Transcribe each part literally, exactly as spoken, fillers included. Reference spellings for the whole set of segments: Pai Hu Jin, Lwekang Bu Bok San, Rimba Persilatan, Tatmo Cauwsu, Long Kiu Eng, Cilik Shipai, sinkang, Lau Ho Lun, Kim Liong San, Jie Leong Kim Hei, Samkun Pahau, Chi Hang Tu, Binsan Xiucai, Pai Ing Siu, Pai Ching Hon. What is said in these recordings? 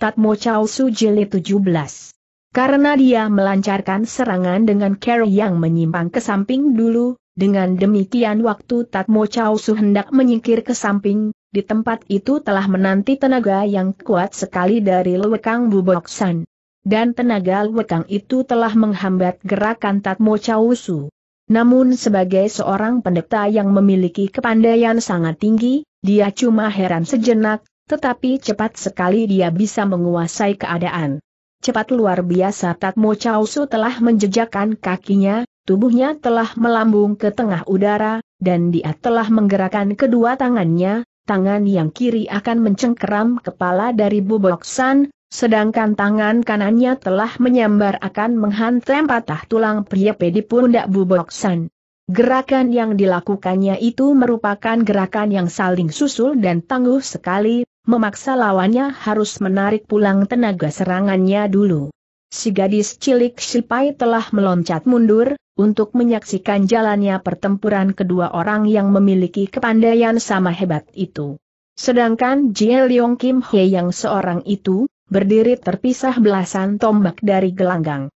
Tatmo Cauwsu Jilid tujuh belas. Karena dia melancarkan serangan dengan cara yang menyimpang ke samping dulu, dengan demikian waktu Tatmo Cauwsu hendak menyingkir ke samping, di tempat itu telah menanti tenaga yang kuat sekali dari Lwekang Bu Bok San. Dan tenaga Lwekang itu telah menghambat gerakan Tatmo Cauwsu. Namun sebagai seorang pendeta yang memiliki kepandaian sangat tinggi, dia cuma heran sejenak, tetapi cepat sekali dia bisa menguasai keadaan. Cepat luar biasa Tatmo Cauwsu telah menjejakkan kakinya. Tubuhnya telah melambung ke tengah udara, dan dia telah menggerakkan kedua tangannya, tangan yang kiri akan mencengkeram kepala dari Bu Bok San, sedangkan tangan kanannya telah menyambar akan menghantam patah tulang priepe di pundak Bu Bok San. Gerakan yang dilakukannya itu merupakan gerakan yang saling susul dan tangguh sekali, memaksa lawannya harus menarik pulang tenaga serangannya dulu. Si gadis cilik Shipai telah meloncat mundur, untuk menyaksikan jalannya pertempuran kedua orang yang memiliki kepandaian sama hebat itu. Sedangkan Jie Leong Kim Hei yang seorang itu, berdiri terpisah belasan tombak dari gelanggang.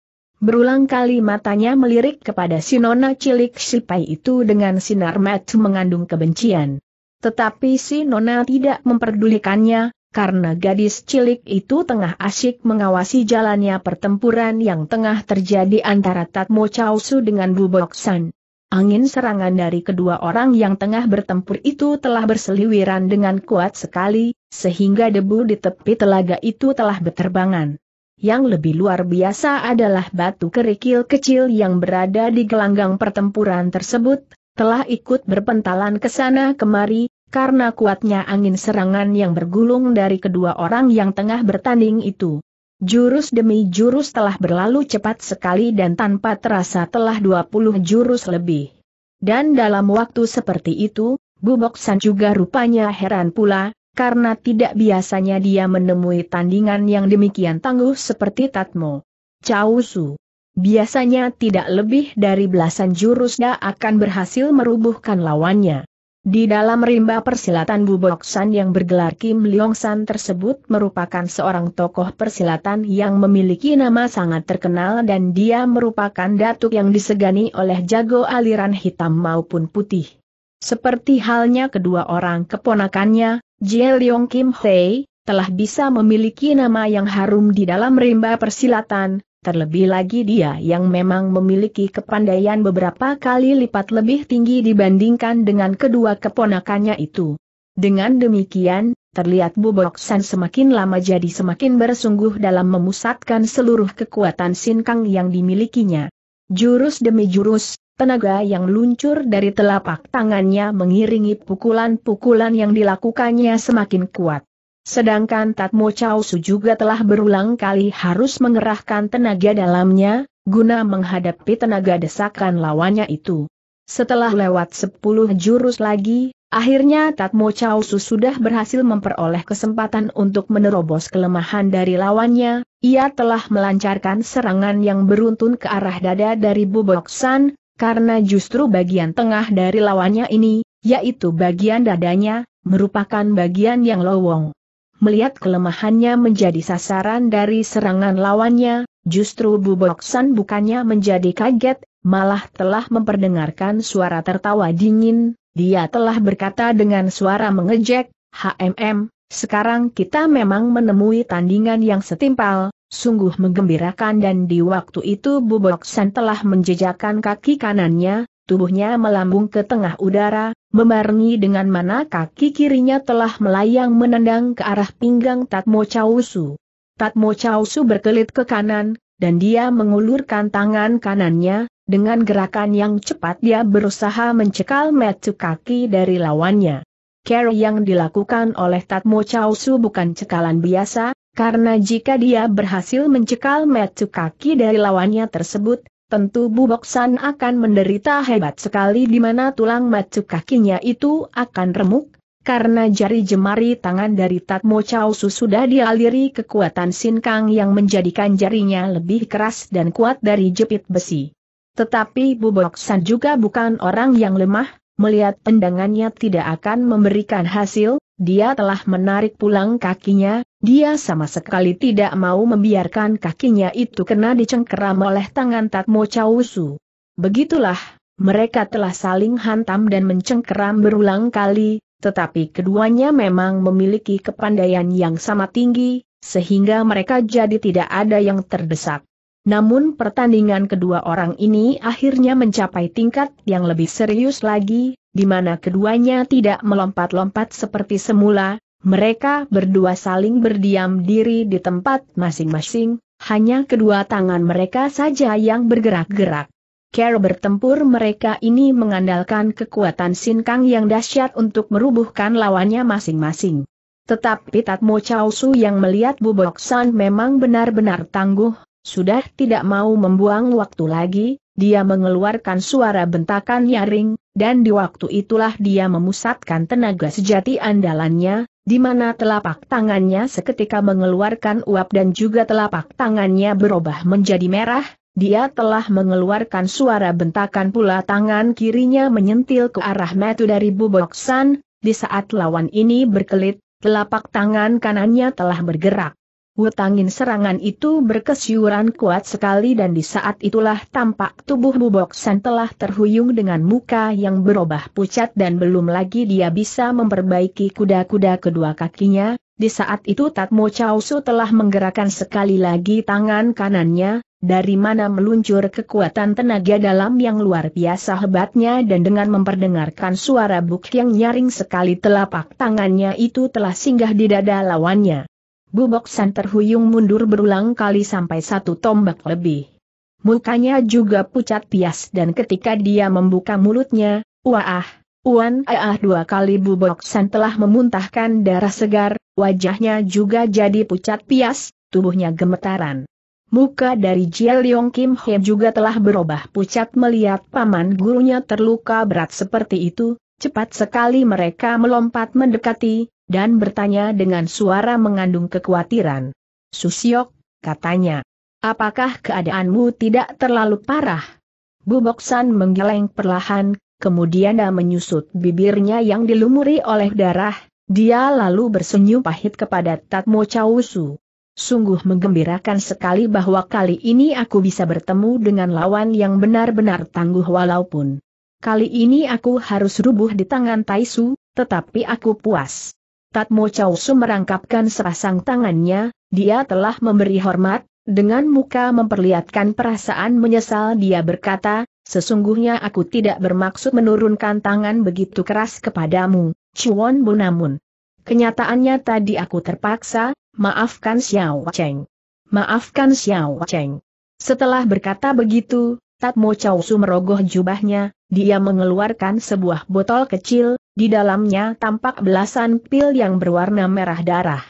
Berulang kali matanya melirik kepada si nona cilik Shipai itu dengan sinar mata mengandung kebencian. Tetapi si nona tidak memperdulikannya, karena gadis cilik itu tengah asyik mengawasi jalannya pertempuran yang tengah terjadi antara Tatmo Cauwsu dengan Bu Bok San. Angin serangan dari kedua orang yang tengah bertempur itu telah berseliweran dengan kuat sekali, sehingga debu di tepi telaga itu telah berterbangan. Yang lebih luar biasa adalah batu kerikil kecil yang berada di gelanggang pertempuran tersebut, telah ikut berpentalan ke sana kemari, karena kuatnya angin serangan yang bergulung dari kedua orang yang tengah bertanding itu. Jurus demi jurus telah berlalu cepat sekali dan tanpa terasa telah dua puluh jurus lebih. Dan dalam waktu seperti itu, Bu Bok San juga rupanya heran pula, karena tidak biasanya dia menemui tandingan yang demikian tangguh seperti Tatmo Cauwsu. Biasanya tidak lebih dari belasan jurus dia akan berhasil merubuhkan lawannya. Di dalam rimba persilatan Bu Bok San yang bergelar Kim Liong San tersebut merupakan seorang tokoh persilatan yang memiliki nama sangat terkenal dan dia merupakan datuk yang disegani oleh jago aliran hitam maupun putih. Seperti halnya kedua orang keponakannya, Jie Leong Kim Hei, telah bisa memiliki nama yang harum di dalam rimba persilatan, terlebih lagi dia yang memang memiliki kepandaian beberapa kali lipat lebih tinggi dibandingkan dengan kedua keponakannya itu. Dengan demikian, terlihat Bu Bok San semakin lama jadi semakin bersungguh dalam memusatkan seluruh kekuatan sinkang yang dimilikinya. Jurus demi jurus, tenaga yang luncur dari telapak tangannya mengiringi pukulan-pukulan yang dilakukannya semakin kuat. Sedangkan Tatmo Cauwsu juga telah berulang kali harus mengerahkan tenaga dalamnya, guna menghadapi tenaga desakan lawannya itu. Setelah lewat sepuluh jurus lagi, akhirnya Tatmo Cauwsu sudah berhasil memperoleh kesempatan untuk menerobos kelemahan dari lawannya. Ia telah melancarkan serangan yang beruntun ke arah dada dari Bu Bok San, karena justru bagian tengah dari lawannya ini, yaitu bagian dadanya, merupakan bagian yang lowong. Melihat kelemahannya menjadi sasaran dari serangan lawannya, justru Bu Bok San bukannya menjadi kaget, malah telah memperdengarkan suara tertawa dingin. Dia telah berkata dengan suara mengejek, "Hmm, sekarang kita memang menemui tandingan yang setimpal, sungguh menggembirakan." Dan di waktu itu Bu Bok San telah menjejakkan kaki kanannya, tubuhnya melambung ke tengah udara, membarengi dengan mana kaki kirinya telah melayang menendang ke arah pinggang Tatmo Cauwsu. Tatmo Cauwsu berkelit ke kanan, dan dia mengulurkan tangan kanannya, dengan gerakan yang cepat dia berusaha mencekal mata kaki dari lawannya. Cara yang dilakukan oleh Tatmo Cauwsu bukan cekalan biasa, karena jika dia berhasil mencekal mata kaki dari lawannya tersebut, tentu Bu Bok San akan menderita hebat sekali di mana tulang mata kakinya itu akan remuk, karena jari jemari tangan dari Tatmo Cauwsu sudah dialiri kekuatan sinkang yang menjadikan jarinya lebih keras dan kuat dari jepit besi. Tetapi Bu Bok San juga bukan orang yang lemah, melihat tendangannya tidak akan memberikan hasil, Dia telah menarik pulang kakinya, dia sama sekali tidak mau membiarkan kakinya itu kena dicengkeram oleh tangan Tatmo Cauwsu. Begitulah, mereka telah saling hantam dan mencengkeram berulang kali, tetapi keduanya memang memiliki kepandaian yang sama tinggi, sehingga mereka jadi tidak ada yang terdesak. Namun pertandingan kedua orang ini akhirnya mencapai tingkat yang lebih serius lagi, di mana keduanya tidak melompat-lompat seperti semula, mereka berdua saling berdiam diri di tempat masing-masing, hanya kedua tangan mereka saja yang bergerak-gerak. Cara bertempur mereka ini mengandalkan kekuatan sinkang yang dahsyat untuk merubuhkan lawannya masing-masing. Tetapi Tatmo Cauwsu yang melihat Bu Bok San memang benar-benar tangguh. Sudah tidak mau membuang waktu lagi, dia mengeluarkan suara bentakan nyaring, dan di waktu itulah dia memusatkan tenaga sejati andalannya, di mana telapak tangannya seketika mengeluarkan uap dan juga telapak tangannya berubah menjadi merah, dia telah mengeluarkan suara bentakan pula tangan kirinya menyentil ke arah mata dari Bu Bok San, di saat lawan ini berkelit, telapak tangan kanannya telah bergerak. Wutangin serangan itu berkesyuran kuat sekali dan di saat itulah tampak tubuh Bu Bok San telah terhuyung dengan muka yang berubah pucat dan belum lagi dia bisa memperbaiki kuda-kuda kedua kakinya. Di saat itu Tatmo Cauwsu telah menggerakkan sekali lagi tangan kanannya, dari mana meluncur kekuatan tenaga dalam yang luar biasa hebatnya dan dengan memperdengarkan suara buk yang nyaring sekali telapak tangannya itu telah singgah di dada lawannya. Bu Bok San terhuyung mundur berulang kali sampai satu tombak lebih. Mukanya juga pucat pias dan ketika dia membuka mulutnya, wah, uan, ah dua kali Bu Bok San telah memuntahkan darah segar, wajahnya juga jadi pucat pias, tubuhnya gemetaran. Muka dari Jie Leong Kim Hei juga telah berubah pucat melihat paman gurunya terluka berat seperti itu, cepat sekali mereka melompat mendekati. Dan bertanya dengan suara mengandung kekhawatiran. "Susiok," katanya, "apakah keadaanmu tidak terlalu parah?" Bu Bok San menggeleng perlahan, kemudian dia menyusut bibirnya yang dilumuri oleh darah, dia lalu bersenyum pahit kepada Tatmo Cauwsu. "Sungguh menggembirakan sekali bahwa kali ini aku bisa bertemu dengan lawan yang benar-benar tangguh walaupun kali ini aku harus rubuh di tangan Taisu, tetapi aku puas." Tatmo Cauwsu merangkapkan sepasang tangannya, dia telah memberi hormat, dengan muka memperlihatkan perasaan menyesal dia berkata, "Sesungguhnya aku tidak bermaksud menurunkan tangan begitu keras kepadamu, Chuan Bu, namun kenyataannya tadi aku terpaksa, maafkan Xiao Cheng. Maafkan Xiao Cheng." Setelah berkata begitu, Tatmo Cauwsu merogoh jubahnya, dia mengeluarkan sebuah botol kecil, di dalamnya tampak belasan pil yang berwarna merah darah.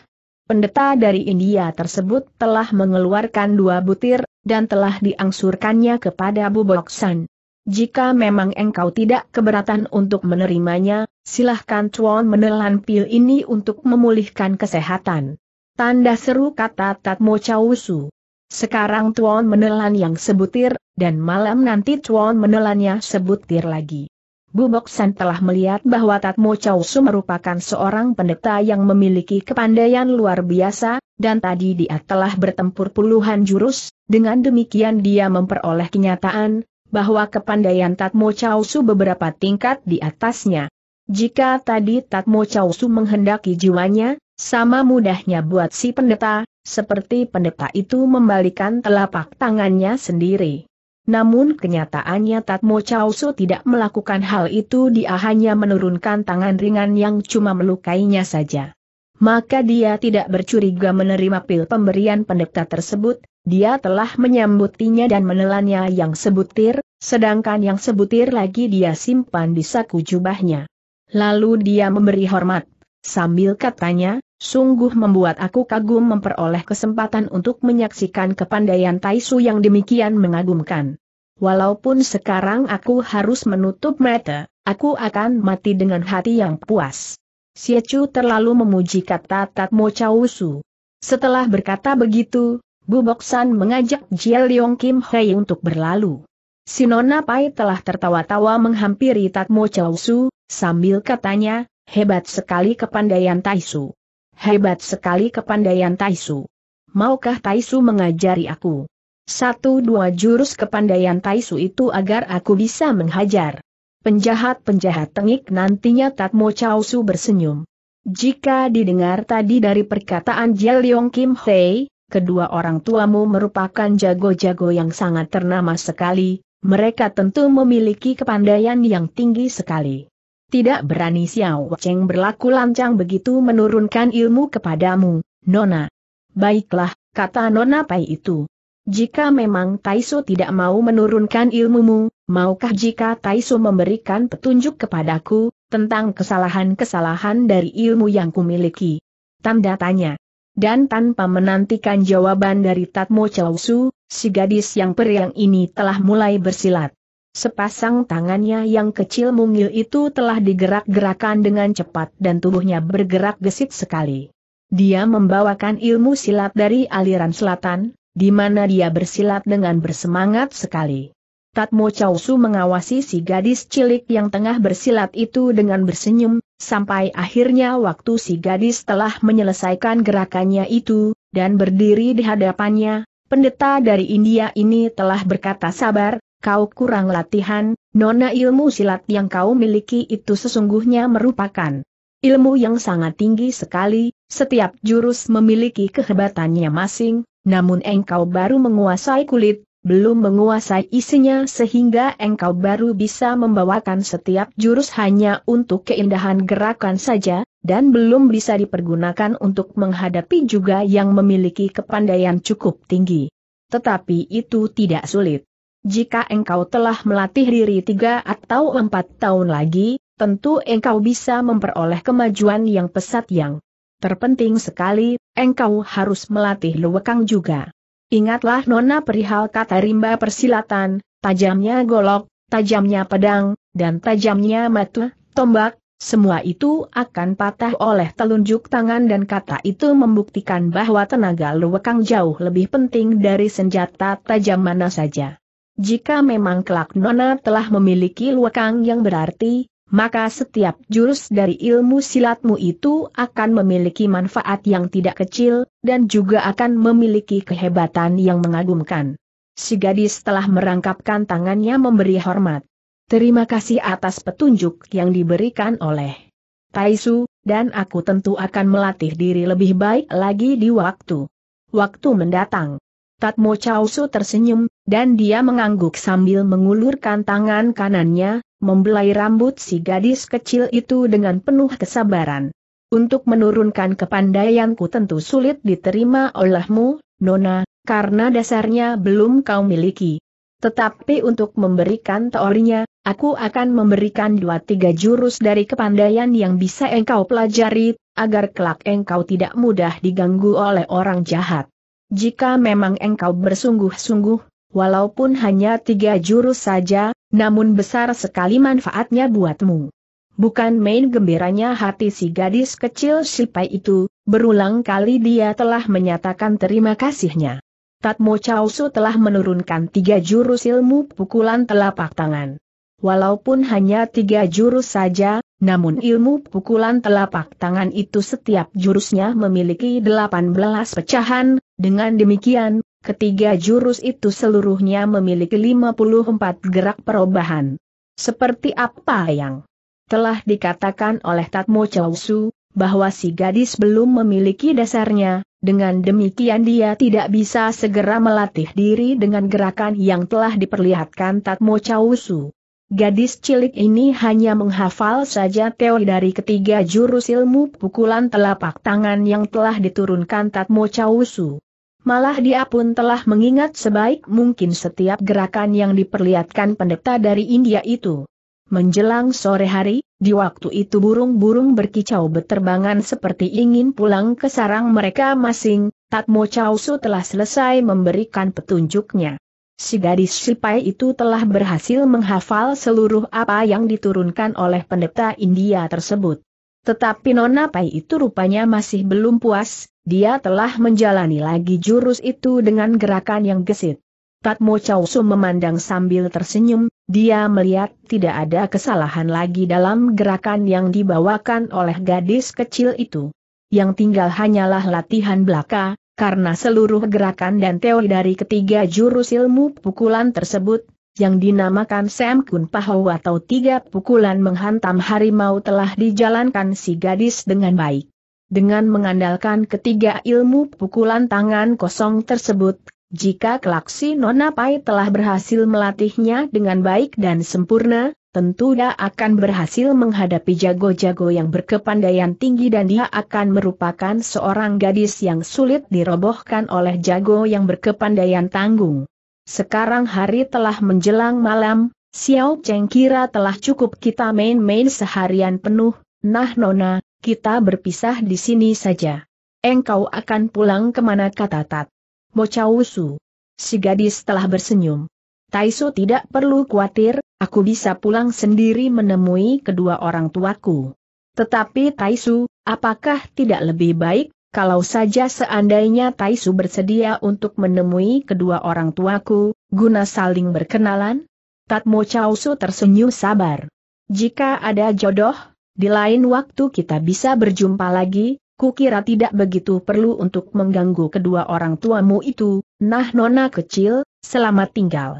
Pendeta dari India tersebut telah mengeluarkan dua butir, dan telah diangsurkannya kepada Bu Bok San. "Jika memang engkau tidak keberatan untuk menerimanya, silahkan Chuan menelan pil ini untuk memulihkan kesehatan." "Tanda seru," kata Tatmo Cauwsu. "Sekarang Chuan menelan yang sebutir, dan malam nanti Chuan menelannya sebutir lagi." Bu Bok San telah melihat bahwa Tatmo Cauwsu merupakan seorang pendeta yang memiliki kepandaian luar biasa, dan tadi dia telah bertempur puluhan jurus, dengan demikian dia memperoleh kenyataan, bahwa kepandaian Tatmo Cauwsu beberapa tingkat di atasnya. Jika tadi Tatmo Cauwsu menghendaki jiwanya, sama mudahnya buat si pendeta, seperti pendeta itu membalikan telapak tangannya sendiri. Namun kenyataannya Tatmo Cauwsu tidak melakukan hal itu, dia hanya menurunkan tangan ringan yang cuma melukainya saja. Maka dia tidak bercuriga menerima pil pemberian pendeta tersebut, dia telah menyambutinya dan menelannya yang sebutir, sedangkan yang sebutir lagi dia simpan di saku jubahnya. Lalu dia memberi hormat, sambil katanya, "Sungguh membuat aku kagum memperoleh kesempatan untuk menyaksikan kepandaian Taisu yang demikian mengagumkan. Walaupun sekarang aku harus menutup mata, aku akan mati dengan hati yang puas." "Siecu terlalu memuji," kata Tatmo Cauwsu. Setelah berkata begitu, Bu Bok San mengajak Jie Leong Kim Hei untuk berlalu. Si Nona Pai telah tertawa-tawa menghampiri Tatmo Cauwsu, sambil katanya, Hebat sekali kepandaian Taisu. Hebat sekali kepandaian Taisu. Maukah Taisu mengajari aku satu dua jurus kepandaian Taisu itu agar aku bisa menghajar penjahat-penjahat tengik nantinya? Tatmo Cauwsu bersenyum. Jika didengar tadi dari perkataan Jie Leong Kim Hei, kedua orang tuamu merupakan jago-jago yang sangat ternama sekali, mereka tentu memiliki kepandaian yang tinggi sekali. Tidak berani Xiao Cheng berlaku lancang begitu menurunkan ilmu kepadamu, Nona. Baiklah, kata Nona Pai itu. Jika memang Taisu tidak mau menurunkan ilmumu, maukah jika Taisu memberikan petunjuk kepadaku tentang kesalahan-kesalahan dari ilmu yang kumiliki? Tanda tanya. Dan tanpa menantikan jawaban dari Tatmo Cauwsu, si gadis yang periang ini telah mulai bersilat. Sepasang tangannya yang kecil mungil itu telah digerak-gerakan dengan cepat dan tubuhnya bergerak gesit sekali. Dia membawakan ilmu silat dari aliran selatan, di mana dia bersilat dengan bersemangat sekali. Tatmo Cauwsu mengawasi si gadis cilik yang tengah bersilat itu dengan bersenyum, sampai akhirnya waktu si gadis telah menyelesaikan gerakannya itu, dan berdiri di hadapannya. Pendeta dari India ini telah berkata, sabar, kau kurang latihan, Nona. Ilmu silat yang kau miliki itu sesungguhnya merupakan ilmu yang sangat tinggi sekali, setiap jurus memiliki kehebatannya masing. Namun engkau baru menguasai kulit, belum menguasai isinya, sehingga engkau baru bisa membawakan setiap jurus hanya untuk keindahan gerakan saja, dan belum bisa dipergunakan untuk menghadapi juga yang memiliki kepandaian cukup tinggi. Tetapi itu tidak sulit. Jika engkau telah melatih diri tiga atau empat tahun lagi, tentu engkau bisa memperoleh kemajuan yang pesat yang terpenting sekali, engkau harus melatih lwekang juga. Ingatlah Nona perihal kata rimba persilatan, tajamnya golok, tajamnya pedang, dan tajamnya mata, tombak, semua itu akan patah oleh telunjuk tangan, dan kata itu membuktikan bahwa tenaga lwekang jauh lebih penting dari senjata tajam mana saja. Jika memang kelak Nona telah memiliki lwekang yang berarti, maka setiap jurus dari ilmu silatmu itu akan memiliki manfaat yang tidak kecil, dan juga akan memiliki kehebatan yang mengagumkan. Si gadis telah merangkapkan tangannya memberi hormat. Terima kasih atas petunjuk yang diberikan oleh Taisu, dan aku tentu akan melatih diri lebih baik lagi di waktu waktu mendatang. Tatmo Cauwsu tersenyum, dan dia mengangguk sambil mengulurkan tangan kanannya, membelai rambut si gadis kecil itu dengan penuh kesabaran. Untuk menurunkan kepandaianku tentu sulit diterima olehmu, Nona, karena dasarnya belum kau miliki. Tetapi untuk memberikan teorinya, aku akan memberikan dua tiga jurus dari kepandaian yang bisa engkau pelajari, agar kelak engkau tidak mudah diganggu oleh orang jahat. Jika memang engkau bersungguh-sungguh, walaupun hanya tiga jurus saja, namun besar sekali manfaatnya buatmu. Bukan main gembiranya hati si gadis kecil Shipai itu, berulang kali dia telah menyatakan terima kasihnya. Tatmo Cauwsu telah menurunkan tiga jurus ilmu pukulan telapak tangan. Walaupun hanya tiga jurus saja, namun ilmu pukulan telapak tangan itu setiap jurusnya memiliki delapan belas pecahan, dengan demikian, ketiga jurus itu seluruhnya memiliki lima puluh empat gerak perubahan. Seperti apa yang telah dikatakan oleh Tatmo Cauwsu, bahwa si gadis belum memiliki dasarnya, dengan demikian dia tidak bisa segera melatih diri dengan gerakan yang telah diperlihatkan Tatmo Cauwsu. Gadis cilik ini hanya menghafal saja teori dari ketiga jurus ilmu pukulan telapak tangan yang telah diturunkan Tatmo Cauwsu. Malah dia pun telah mengingat sebaik mungkin setiap gerakan yang diperlihatkan pendeta dari India itu. Menjelang sore hari, di waktu itu burung-burung berkicau berterbangan seperti ingin pulang ke sarang mereka masing. Tatmo Cauwsu telah selesai memberikan petunjuknya. Si gadis Shipai itu telah berhasil menghafal seluruh apa yang diturunkan oleh pendeta India tersebut. Tetapi Nona Pai itu rupanya masih belum puas, dia telah menjalani lagi jurus itu dengan gerakan yang gesit. Tatmo Cauwsu memandang sambil tersenyum, Dia melihat tidak ada kesalahan lagi dalam gerakan yang dibawakan oleh gadis kecil itu. Yang tinggal hanyalah latihan belaka, karena seluruh gerakan dan teori dari ketiga jurus ilmu pukulan tersebut, yang dinamakan Samkun Pahau atau tiga pukulan menghantam harimau, telah dijalankan si gadis dengan baik. Dengan mengandalkan ketiga ilmu pukulan tangan kosong tersebut, jika kelak si Nona Pai telah berhasil melatihnya dengan baik dan sempurna, tentu dia akan berhasil menghadapi jago-jago yang berkepandaian tinggi dan dia akan merupakan seorang gadis yang sulit dirobohkan oleh jago yang berkepandaian tanggung. Sekarang hari telah menjelang malam, Xiao Cheng kira telah cukup kita main-main seharian penuh. Nah Nona, kita berpisah di sini saja. Engkau akan pulang kemana, kata Tatmo Cauwsu. Si gadis telah bersenyum. Taiso tidak perlu khawatir, aku bisa pulang sendiri menemui kedua orang tuaku. Tetapi Taiso, apakah tidak lebih baik, kalau saja seandainya Taiso bersedia untuk menemui kedua orang tuaku, guna saling berkenalan? Tatmo Cauwsu tersenyum sabar. Jika ada jodoh, di lain waktu kita bisa berjumpa lagi, kukira tidak begitu perlu untuk mengganggu kedua orang tuamu itu. Nah Nona kecil, selamat tinggal.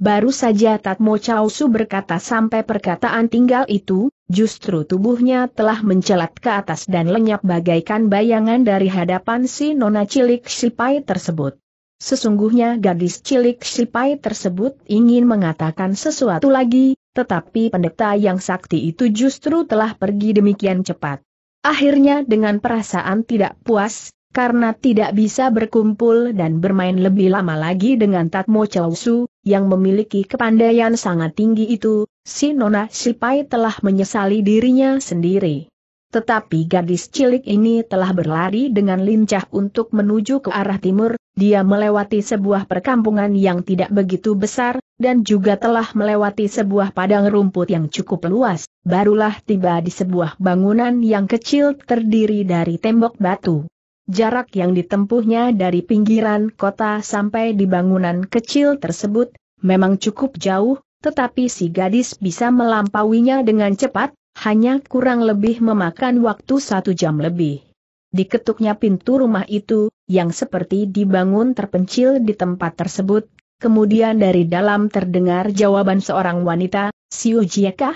Baru saja Tatmo Cauwsu berkata sampai perkataan tinggal itu, justru tubuhnya telah mencelat ke atas dan lenyap bagaikan bayangan dari hadapan si Nona Cilik Shipai tersebut. Sesungguhnya gadis Cilik Shipai tersebut ingin mengatakan sesuatu lagi, tetapi pendeta yang sakti itu justru telah pergi demikian cepat. Akhirnya dengan perasaan tidak puas, karena tidak bisa berkumpul dan bermain lebih lama lagi dengan Tatmo Cauwsu, yang memiliki kepandaian sangat tinggi itu, si Nona Shipai telah menyesali dirinya sendiri. Tetapi gadis cilik ini telah berlari dengan lincah untuk menuju ke arah timur, dia melewati sebuah perkampungan yang tidak begitu besar, dan juga telah melewati sebuah padang rumput yang cukup luas, barulah tiba di sebuah bangunan yang kecil terdiri dari tembok batu. Jarak yang ditempuhnya dari pinggiran kota sampai di bangunan kecil tersebut, memang cukup jauh, tetapi si gadis bisa melampauinya dengan cepat, hanya kurang lebih memakan waktu satu jam lebih. Diketuknya pintu rumah itu, yang seperti dibangun terpencil di tempat tersebut, kemudian dari dalam terdengar jawaban seorang wanita, "Siu Jie kah?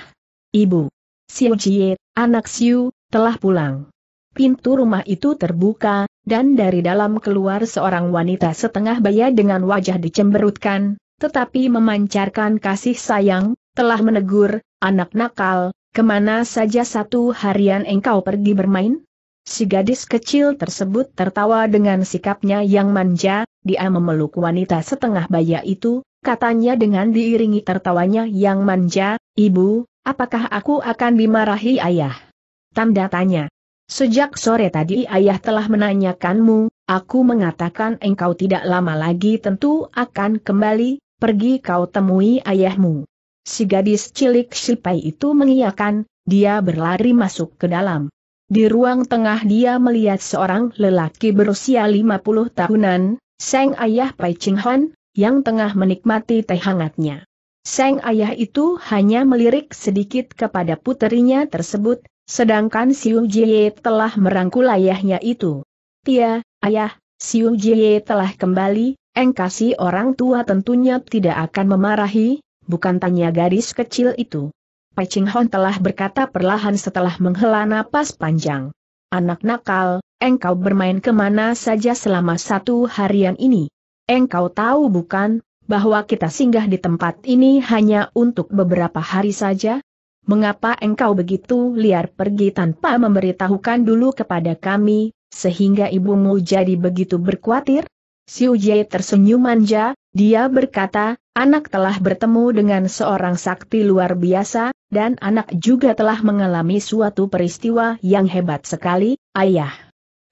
Ibu, Siu Jie, anak Siu, telah pulang." Pintu rumah itu terbuka, dan dari dalam keluar seorang wanita setengah baya dengan wajah dicemberutkan, tetapi memancarkan kasih sayang, telah menegur, "Anak nakal, kemana saja satu harian engkau pergi bermain?" Si gadis kecil tersebut tertawa dengan sikapnya yang manja, dia memeluk wanita setengah baya itu, katanya dengan diiringi tertawanya yang manja, "Ibu, apakah aku akan dimarahi ayah?" Tanda tanya. "Sejak sore tadi ayah telah menanyakanmu, aku mengatakan engkau tidak lama lagi tentu akan kembali, pergi kau temui ayahmu." Si gadis Cilik Shipai itu mengiyakan, dia berlari masuk ke dalam. Di ruang tengah dia melihat seorang lelaki berusia lima puluh tahunan, sang ayah Pai Ching Hon, yang tengah menikmati teh hangatnya. Sang ayah itu hanya melirik sedikit kepada puterinya tersebut, sedangkan Siu Jie telah merangkul ayahnya itu. "Tia, ayah, Siu Jie telah kembali, engkau si orang tua tentunya tidak akan memarahi, bukan?" tanya gadis kecil itu. Pai Ching Hon telah berkata perlahan setelah menghela napas panjang. "Anak nakal, engkau bermain kemana saja selama satu harian ini? Engkau tahu bukan, bahwa kita singgah di tempat ini hanya untuk beberapa hari saja? Mengapa engkau begitu liar pergi tanpa memberitahukan dulu kepada kami, sehingga ibumu jadi begitu berkhawatir?" Siu Jie tersenyum manja, dia berkata, "Anak telah bertemu dengan seorang sakti luar biasa, dan anak juga telah mengalami suatu peristiwa yang hebat sekali, ayah."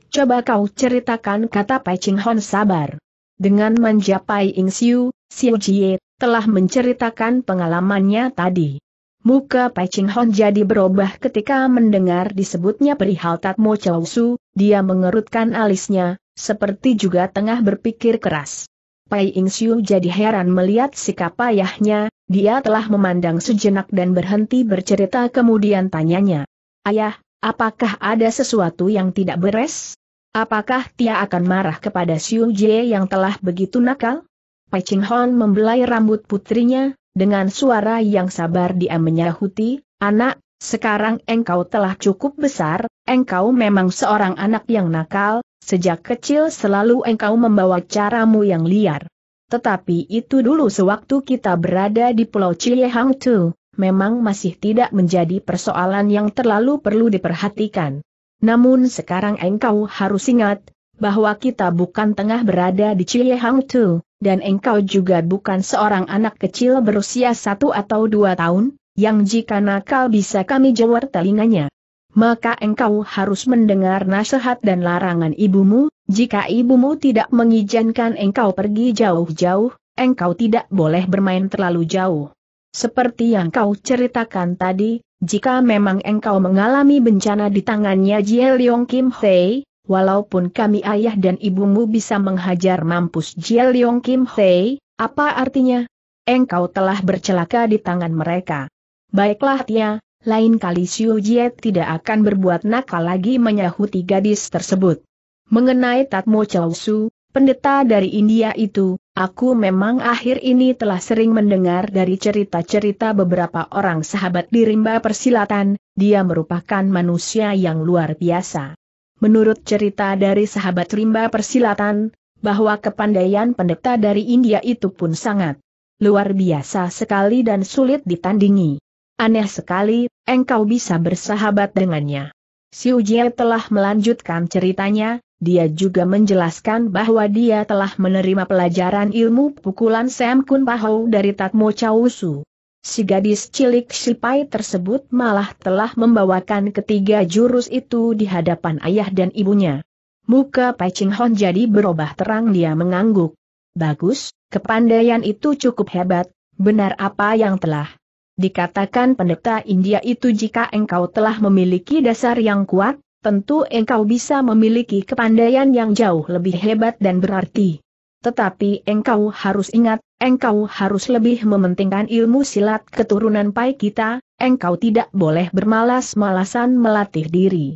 "Coba kau ceritakan," kata Pai Ching Hon sabar. Dengan manja Pai Ing Siu, Siu Jie telah menceritakan pengalamannya tadi. Muka Pai Ching Hon jadi berubah ketika mendengar disebutnya perihal Tatmo Cauwsu, dia mengerutkan alisnya, seperti juga tengah berpikir keras. Pai Ing Siu jadi heran melihat sikap ayahnya, dia telah memandang sejenak dan berhenti bercerita kemudian tanyanya. Ayah, apakah ada sesuatu yang tidak beres? Apakah Tia akan marah kepada Siu Jie yang telah begitu nakal? Pai Ching Hon membelai rambut putrinya, dengan suara yang sabar dia menyahuti, anak, sekarang engkau telah cukup besar, engkau memang seorang anak yang nakal, sejak kecil selalu engkau membawa caramu yang liar. Tetapi itu dulu sewaktu kita berada di Pulau Chi Hang Tu, memang masih tidak menjadi persoalan yang terlalu perlu diperhatikan. Namun sekarang engkau harus ingat, bahwa kita bukan tengah berada di Chi Hang Tu, dan engkau juga bukan seorang anak kecil berusia satu atau dua tahun, yang jika nakal bisa kami jawar telinganya. Maka engkau harus mendengar nasihat dan larangan ibumu, jika ibumu tidak mengizinkan engkau pergi jauh-jauh, engkau tidak boleh bermain terlalu jauh. Seperti yang kau ceritakan tadi, jika memang engkau mengalami bencana di tangannya Jie Leong Kim Hei, walaupun kami ayah dan ibumu bisa menghajar mampus Jie Leong Kim Hei, apa artinya? Engkau telah bercelaka di tangan mereka. Baiklah Tia, lain kali Siu Jie tidak akan berbuat nakal lagi menyahuti gadis tersebut. Mengenai Tatmo Cauwsu, pendeta dari India itu, aku memang akhir ini telah sering mendengar dari cerita-cerita beberapa orang sahabat di Rimba Persilatan, dia merupakan manusia yang luar biasa. Menurut cerita dari sahabat Rimba Persilatan, bahwa kepandaian pendeta dari India itu pun sangat luar biasa sekali dan sulit ditandingi. Aneh sekali, engkau bisa bersahabat dengannya. Siu Jie telah melanjutkan ceritanya, dia juga menjelaskan bahwa dia telah menerima pelajaran ilmu pukulan Samkun Pahau dari Tatmo Cauwsu. Si gadis Cilik Shipai tersebut malah telah membawakan ketiga jurus itu di hadapan ayah dan ibunya. Muka Pai Ching Hon jadi berubah terang, dia mengangguk. Bagus, kepandaian itu cukup hebat, benar apa yang telah dikatakan pendeta India itu, jika engkau telah memiliki dasar yang kuat, tentu engkau bisa memiliki kepandaian yang jauh lebih hebat dan berarti. Tetapi engkau harus ingat, engkau harus lebih mementingkan ilmu silat keturunan Pai kita, engkau tidak boleh bermalas-malasan melatih diri.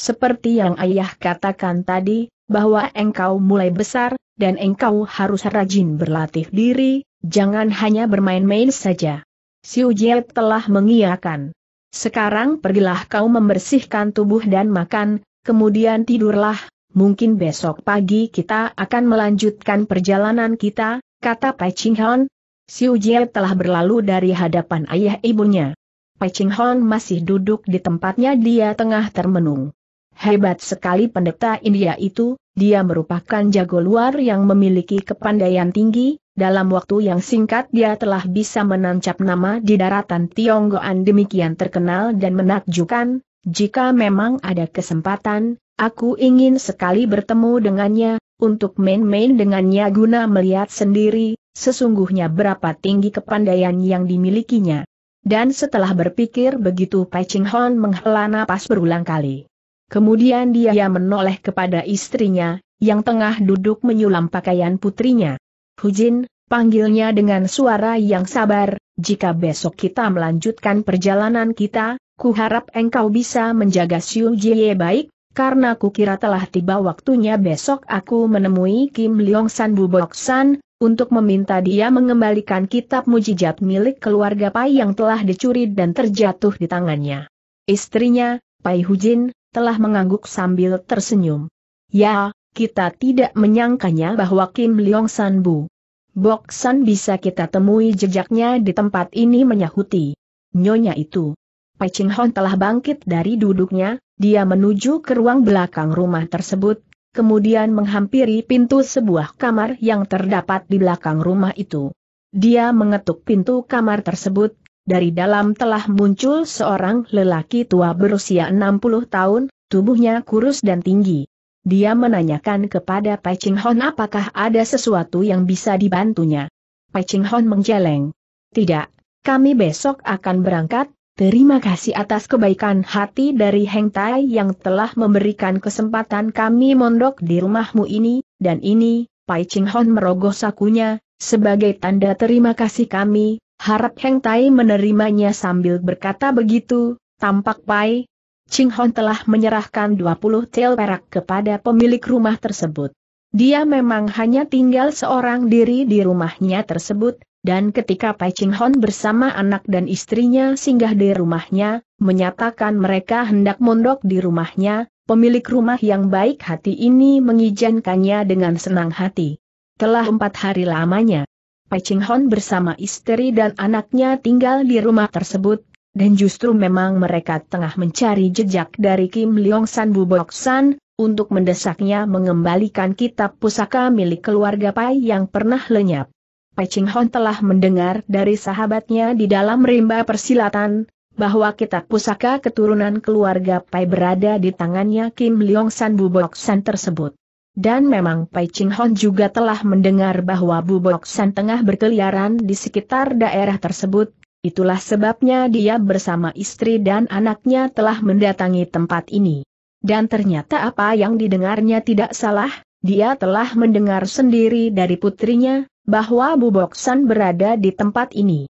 Seperti yang ayah katakan tadi, bahwa engkau mulai besar, dan engkau harus rajin berlatih diri, jangan hanya bermain-main saja. Siu Jie telah mengiyakan. Sekarang pergilah kau membersihkan tubuh dan makan, kemudian tidurlah, mungkin besok pagi kita akan melanjutkan perjalanan kita, kata Pai Ching Hon. Siu Jie telah berlalu dari hadapan ayah ibunya. Pai Ching Hon masih duduk di tempatnya, dia tengah termenung. Hebat sekali pendeta India itu, dia merupakan jago luar yang memiliki kepandaian tinggi, dalam waktu yang singkat dia telah bisa menancap nama di daratan Tionggoan demikian terkenal dan menakjubkan, jika memang ada kesempatan, aku ingin sekali bertemu dengannya, untuk main-main dengannya guna melihat sendiri, sesungguhnya berapa tinggi kepandaian yang dimilikinya. Dan setelah berpikir begitu Pai Ching Hon menghela napas berulang kali. Kemudian dia menoleh kepada istrinya, yang tengah duduk menyulam pakaian putrinya. Hu Jin, panggilnya dengan suara yang sabar, jika besok kita melanjutkan perjalanan kita, kuharap engkau bisa menjaga Siu Jie baik, karena kukira telah tiba waktunya besok aku menemui Kim Liong San Bu Bok San, untuk meminta dia mengembalikan kitab mujizat milik keluarga Pai yang telah dicuri dan terjatuh di tangannya. Istrinya, Pai Hu Jin, telah mengangguk sambil tersenyum. Ya, kita tidak menyangkanya bahwa Kim Liong San Bu Bok San bisa kita temui jejaknya di tempat ini, menyahuti nyonya itu. Pai Ching Hon telah bangkit dari duduknya, dia menuju ke ruang belakang rumah tersebut, kemudian menghampiri pintu sebuah kamar yang terdapat di belakang rumah itu. Dia mengetuk pintu kamar tersebut. Dari dalam telah muncul seorang lelaki tua berusia enam puluh tahun, tubuhnya kurus dan tinggi. Dia menanyakan kepada Pai Ching Hon apakah ada sesuatu yang bisa dibantunya. Pai Ching Hon menggeleng. Tidak, kami besok akan berangkat, terima kasih atas kebaikan hati dari Heng Tai yang telah memberikan kesempatan kami mondok di rumahmu ini, dan ini, Pai Ching Hon merogoh sakunya, "Sebagai tanda terima kasih kami, harap Heng Tai menerimanya." Sambil berkata begitu, tampak Pai Ching Hon telah menyerahkan dua puluh tel perak kepada pemilik rumah tersebut. Dia memang hanya tinggal seorang diri di rumahnya tersebut, dan ketika Pai Ching Hon bersama anak dan istrinya singgah di rumahnya, menyatakan mereka hendak mondok di rumahnya, pemilik rumah yang baik hati ini mengizinkannya dengan senang hati. Telah empat hari lamanya Pai Ching Hon bersama istri dan anaknya tinggal di rumah tersebut, dan justru memang mereka tengah mencari jejak dari Kim Liong San Bu Bok San, untuk mendesaknya mengembalikan kitab pusaka milik keluarga Pai yang pernah lenyap. Pai Ching Hon telah mendengar dari sahabatnya di dalam rimba persilatan, bahwa kitab pusaka keturunan keluarga Pai berada di tangannya Kim Liong San Bu Bok San tersebut. Dan memang Pai Ching Hon juga telah mendengar bahwa Bu Bok San tengah berkeliaran di sekitar daerah tersebut. Itulah sebabnya dia bersama istri dan anaknya telah mendatangi tempat ini. Dan ternyata apa yang didengarnya tidak salah, dia telah mendengar sendiri dari putrinya, bahwa Bu Bok San berada di tempat ini.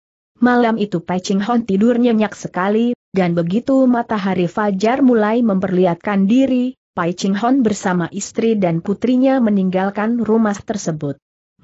Malam itu Pai Ching Hon tidur nyenyak sekali, dan begitu matahari fajar mulai memperlihatkan diri, Pai Ching Hon bersama istri dan putrinya meninggalkan rumah tersebut.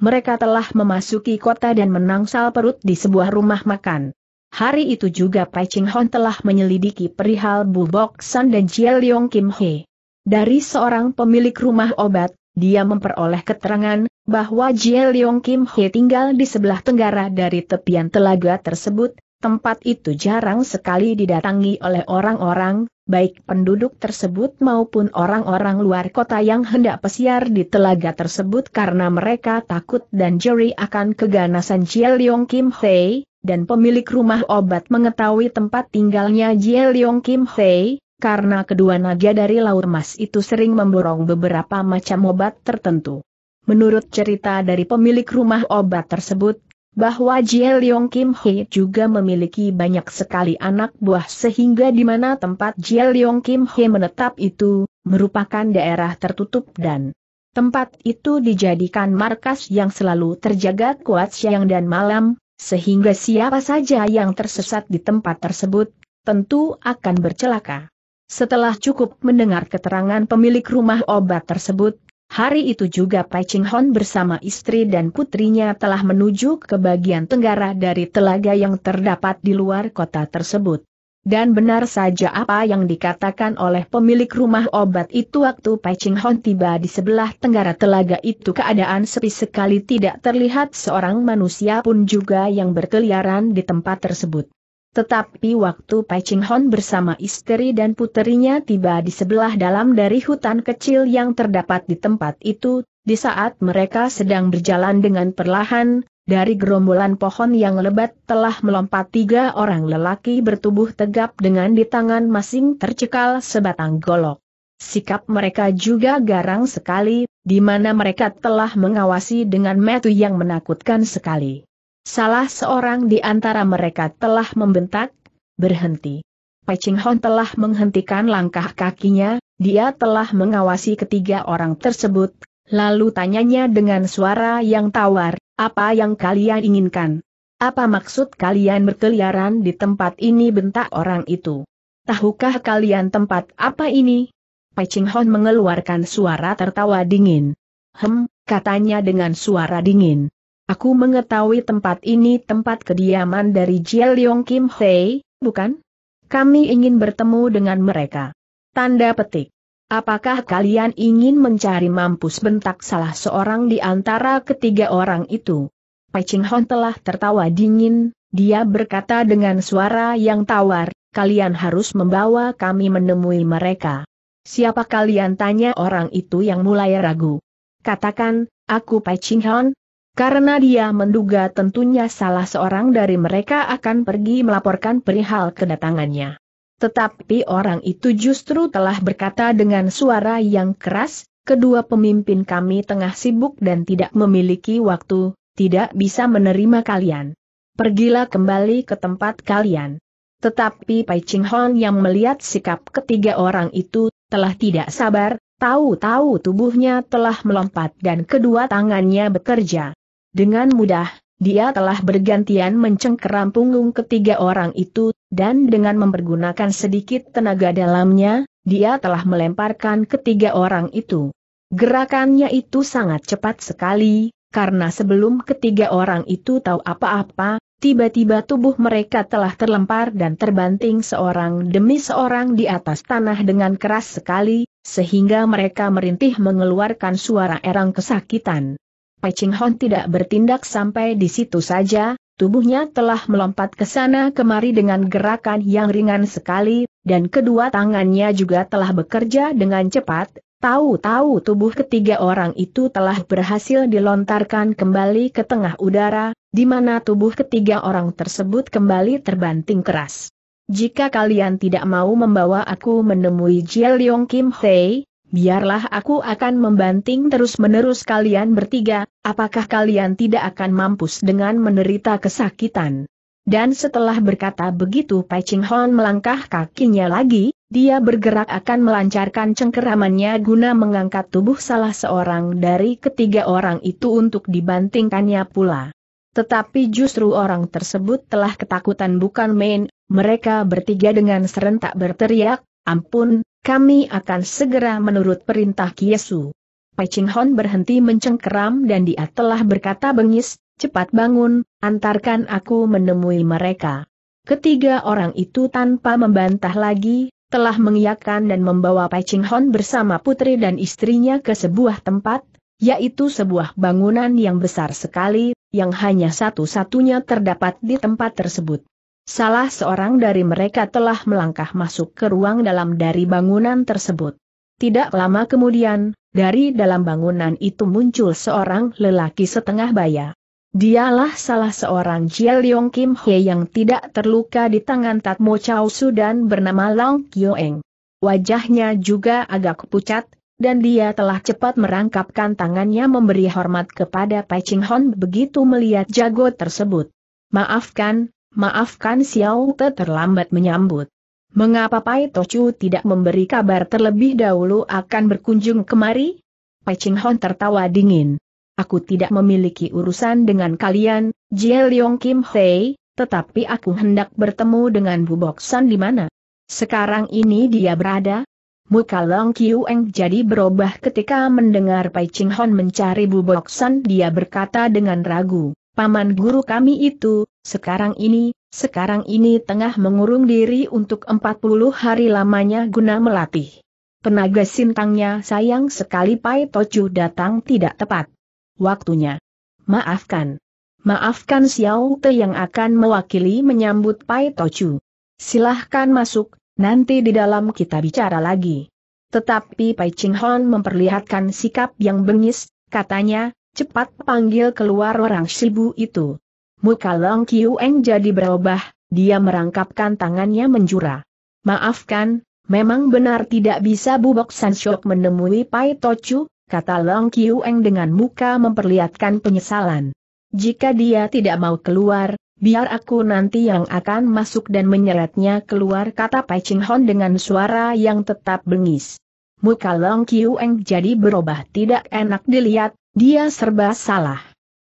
Mereka telah memasuki kota dan menangsal perut di sebuah rumah makan. Hari itu juga Pai Ching Hon telah menyelidiki perihal Bu Bok San dan Jie Leong Kim Hei. Dari seorang pemilik rumah obat, dia memperoleh keterangan bahwa Jie Leong Kim Hei tinggal di sebelah tenggara dari tepian telaga tersebut. Tempat itu jarang sekali didatangi oleh orang-orang, baik penduduk tersebut maupun orang-orang luar kota yang hendak pesiar di telaga tersebut, karena mereka takut dan jeri akan keganasan Jie Leong Kim Hei, dan pemilik rumah obat mengetahui tempat tinggalnya Jie Leong Kim Hei, karena kedua naga dari Laut Emas itu sering memborong beberapa macam obat tertentu. Menurut cerita dari pemilik rumah obat tersebut, bahwa Jie Leong Kim Hei juga memiliki banyak sekali anak buah, sehingga di mana tempat Jie Leong Kim Hei menetap itu merupakan daerah tertutup, dan tempat itu dijadikan markas yang selalu terjaga kuat siang dan malam, sehingga siapa saja yang tersesat di tempat tersebut tentu akan bercelaka. Setelah cukup mendengar keterangan pemilik rumah obat tersebut, hari itu juga Pai Ching Hon bersama istri dan putrinya telah menuju ke bagian tenggara dari telaga yang terdapat di luar kota tersebut. Dan benar saja apa yang dikatakan oleh pemilik rumah obat itu, waktu Pai Ching Hon tiba di sebelah tenggara telaga itu keadaan sepi sekali, tidak terlihat seorang manusia pun juga yang berkeliaran di tempat tersebut. Tetapi waktu Pai Ching Hon bersama istri dan puterinya tiba di sebelah dalam dari hutan kecil yang terdapat di tempat itu, di saat mereka sedang berjalan dengan perlahan, dari gerombolan pohon yang lebat telah melompat tiga orang lelaki bertubuh tegap dengan di tangan masing tercekal sebatang golok. Sikap mereka juga garang sekali, di mana mereka telah mengawasi dengan mata yang menakutkan sekali. Salah seorang di antara mereka telah membentak, "Berhenti!" Pai Ching Hon telah menghentikan langkah kakinya, dia telah mengawasi ketiga orang tersebut, lalu tanyanya dengan suara yang tawar, "Apa yang kalian inginkan? Apa maksud kalian berkeliaran di tempat ini?" bentak orang itu. "Tahukah kalian tempat apa ini?" Pai Ching Hon mengeluarkan suara tertawa dingin. "Hem," katanya dengan suara dingin. "Aku mengetahui tempat ini tempat kediaman dari Jie Leong Kim Hei, bukan? Kami ingin bertemu dengan mereka." Tanda petik. "Apakah kalian ingin mencari mampus?" bentak salah seorang di antara ketiga orang itu. Pai Ching Hon telah tertawa dingin, dia berkata dengan suara yang tawar, "Kalian harus membawa kami menemui mereka." "Siapa kalian?" tanya orang itu yang mulai ragu. "Katakan, aku Pai Ching Hon." Karena dia menduga tentunya salah seorang dari mereka akan pergi melaporkan perihal kedatangannya. Tetapi orang itu justru telah berkata dengan suara yang keras, "Kedua pemimpin kami tengah sibuk dan tidak memiliki waktu, tidak bisa menerima kalian. Pergilah kembali ke tempat kalian." Tetapi Pai Ching Hon yang melihat sikap ketiga orang itu telah tidak sabar, Tahu-tahu tubuhnya telah melompat dan kedua tangannya bekerja. Dengan mudah, dia telah bergantian mencengkeram punggung ketiga orang itu, dan dengan mempergunakan sedikit tenaga dalamnya, dia telah melemparkan ketiga orang itu. Gerakannya itu sangat cepat sekali, karena sebelum ketiga orang itu tahu apa-apa, tiba-tiba tubuh mereka telah terlempar dan terbanting seorang demi seorang di atas tanah dengan keras sekali, sehingga mereka merintih mengeluarkan suara erang kesakitan. Pai Ching Hon tidak bertindak sampai di situ saja, tubuhnya telah melompat ke sana kemari dengan gerakan yang ringan sekali, dan kedua tangannya juga telah bekerja dengan cepat. Tahu-tahu tubuh ketiga orang itu telah berhasil dilontarkan kembali ke tengah udara, di mana tubuh ketiga orang tersebut kembali terbanting keras. Jika kalian tidak mau membawa aku menemui Jie Leong Kim Hei, biarlah aku akan membanting terus-menerus kalian bertiga, apakah kalian tidak akan mampus dengan menderita kesakitan? Dan setelah berkata begitu Pai Ching Hon melangkah kakinya lagi, dia bergerak akan melancarkan cengkeramannya guna mengangkat tubuh salah seorang dari ketiga orang itu untuk dibantingkannya pula. Tetapi justru orang tersebut telah ketakutan bukan main, mereka bertiga dengan serentak berteriak, "Ampun! Kami akan segera menurut perintah Kiesu." Pai Ching Hon berhenti mencengkeram dan dia telah berkata bengis, "Cepat bangun, antarkan aku menemui mereka." Ketiga orang itu tanpa membantah lagi, telah mengiyakan dan membawa Pai Ching Hon bersama putri dan istrinya ke sebuah tempat, yaitu sebuah bangunan yang besar sekali, yang hanya satu-satunya terdapat di tempat tersebut. Salah seorang dari mereka telah melangkah masuk ke ruang dalam dari bangunan tersebut. Tidak lama kemudian, dari dalam bangunan itu muncul seorang lelaki setengah baya. Dialah salah seorang Jie Leong Kim Hei yang tidak terluka di tangan Tatmo Cauwsu dan bernama Long Kiu Eng. Wajahnya juga agak pucat, dan dia telah cepat merangkapkan tangannya memberi hormat kepada Pai Ching Hon begitu melihat jago tersebut. "Maafkan, Maafkan Xiao Te terlambat menyambut. Mengapa Pai Tochu tidak memberi kabar terlebih dahulu akan berkunjung kemari?" Pai Ching Hon tertawa dingin. "Aku tidak memiliki urusan dengan kalian, Jie Leong Kim Hei, tetapi aku hendak bertemu dengan Bu Bok San di mana sekarang ini dia berada." Muka Long Kiu Eng jadi berubah ketika mendengar Pai Ching Hon mencari Bu Bok San. Dia berkata dengan ragu, "Paman guru kami itu, sekarang ini, sekarang ini tengah mengurung diri untuk empat puluh hari lamanya guna melatih tenaga sintangnya. Sayang sekali Pai Tochu datang tidak tepat waktunya. Maafkan. Maafkan Xiao Te yang akan mewakili menyambut Pai Tochu. Silahkan masuk, nanti di dalam kita bicara lagi." Tetapi Pai Ching Hon memperlihatkan sikap yang bengis, katanya, "Cepat panggil keluar orang Shibu itu." Muka Long Kiu Eng jadi berubah, dia merangkapkan tangannya menjura. "Maafkan, memang benar tidak bisa Bu Bok San syok menemui Pai Tochu," kata Long Kiu Eng dengan muka memperlihatkan penyesalan. "Jika dia tidak mau keluar, biar aku nanti yang akan masuk dan menyeretnya keluar," kata Pai Ching Hon dengan suara yang tetap bengis. Muka Long Kiu Eng jadi berubah tidak enak dilihat. Dia serba salah.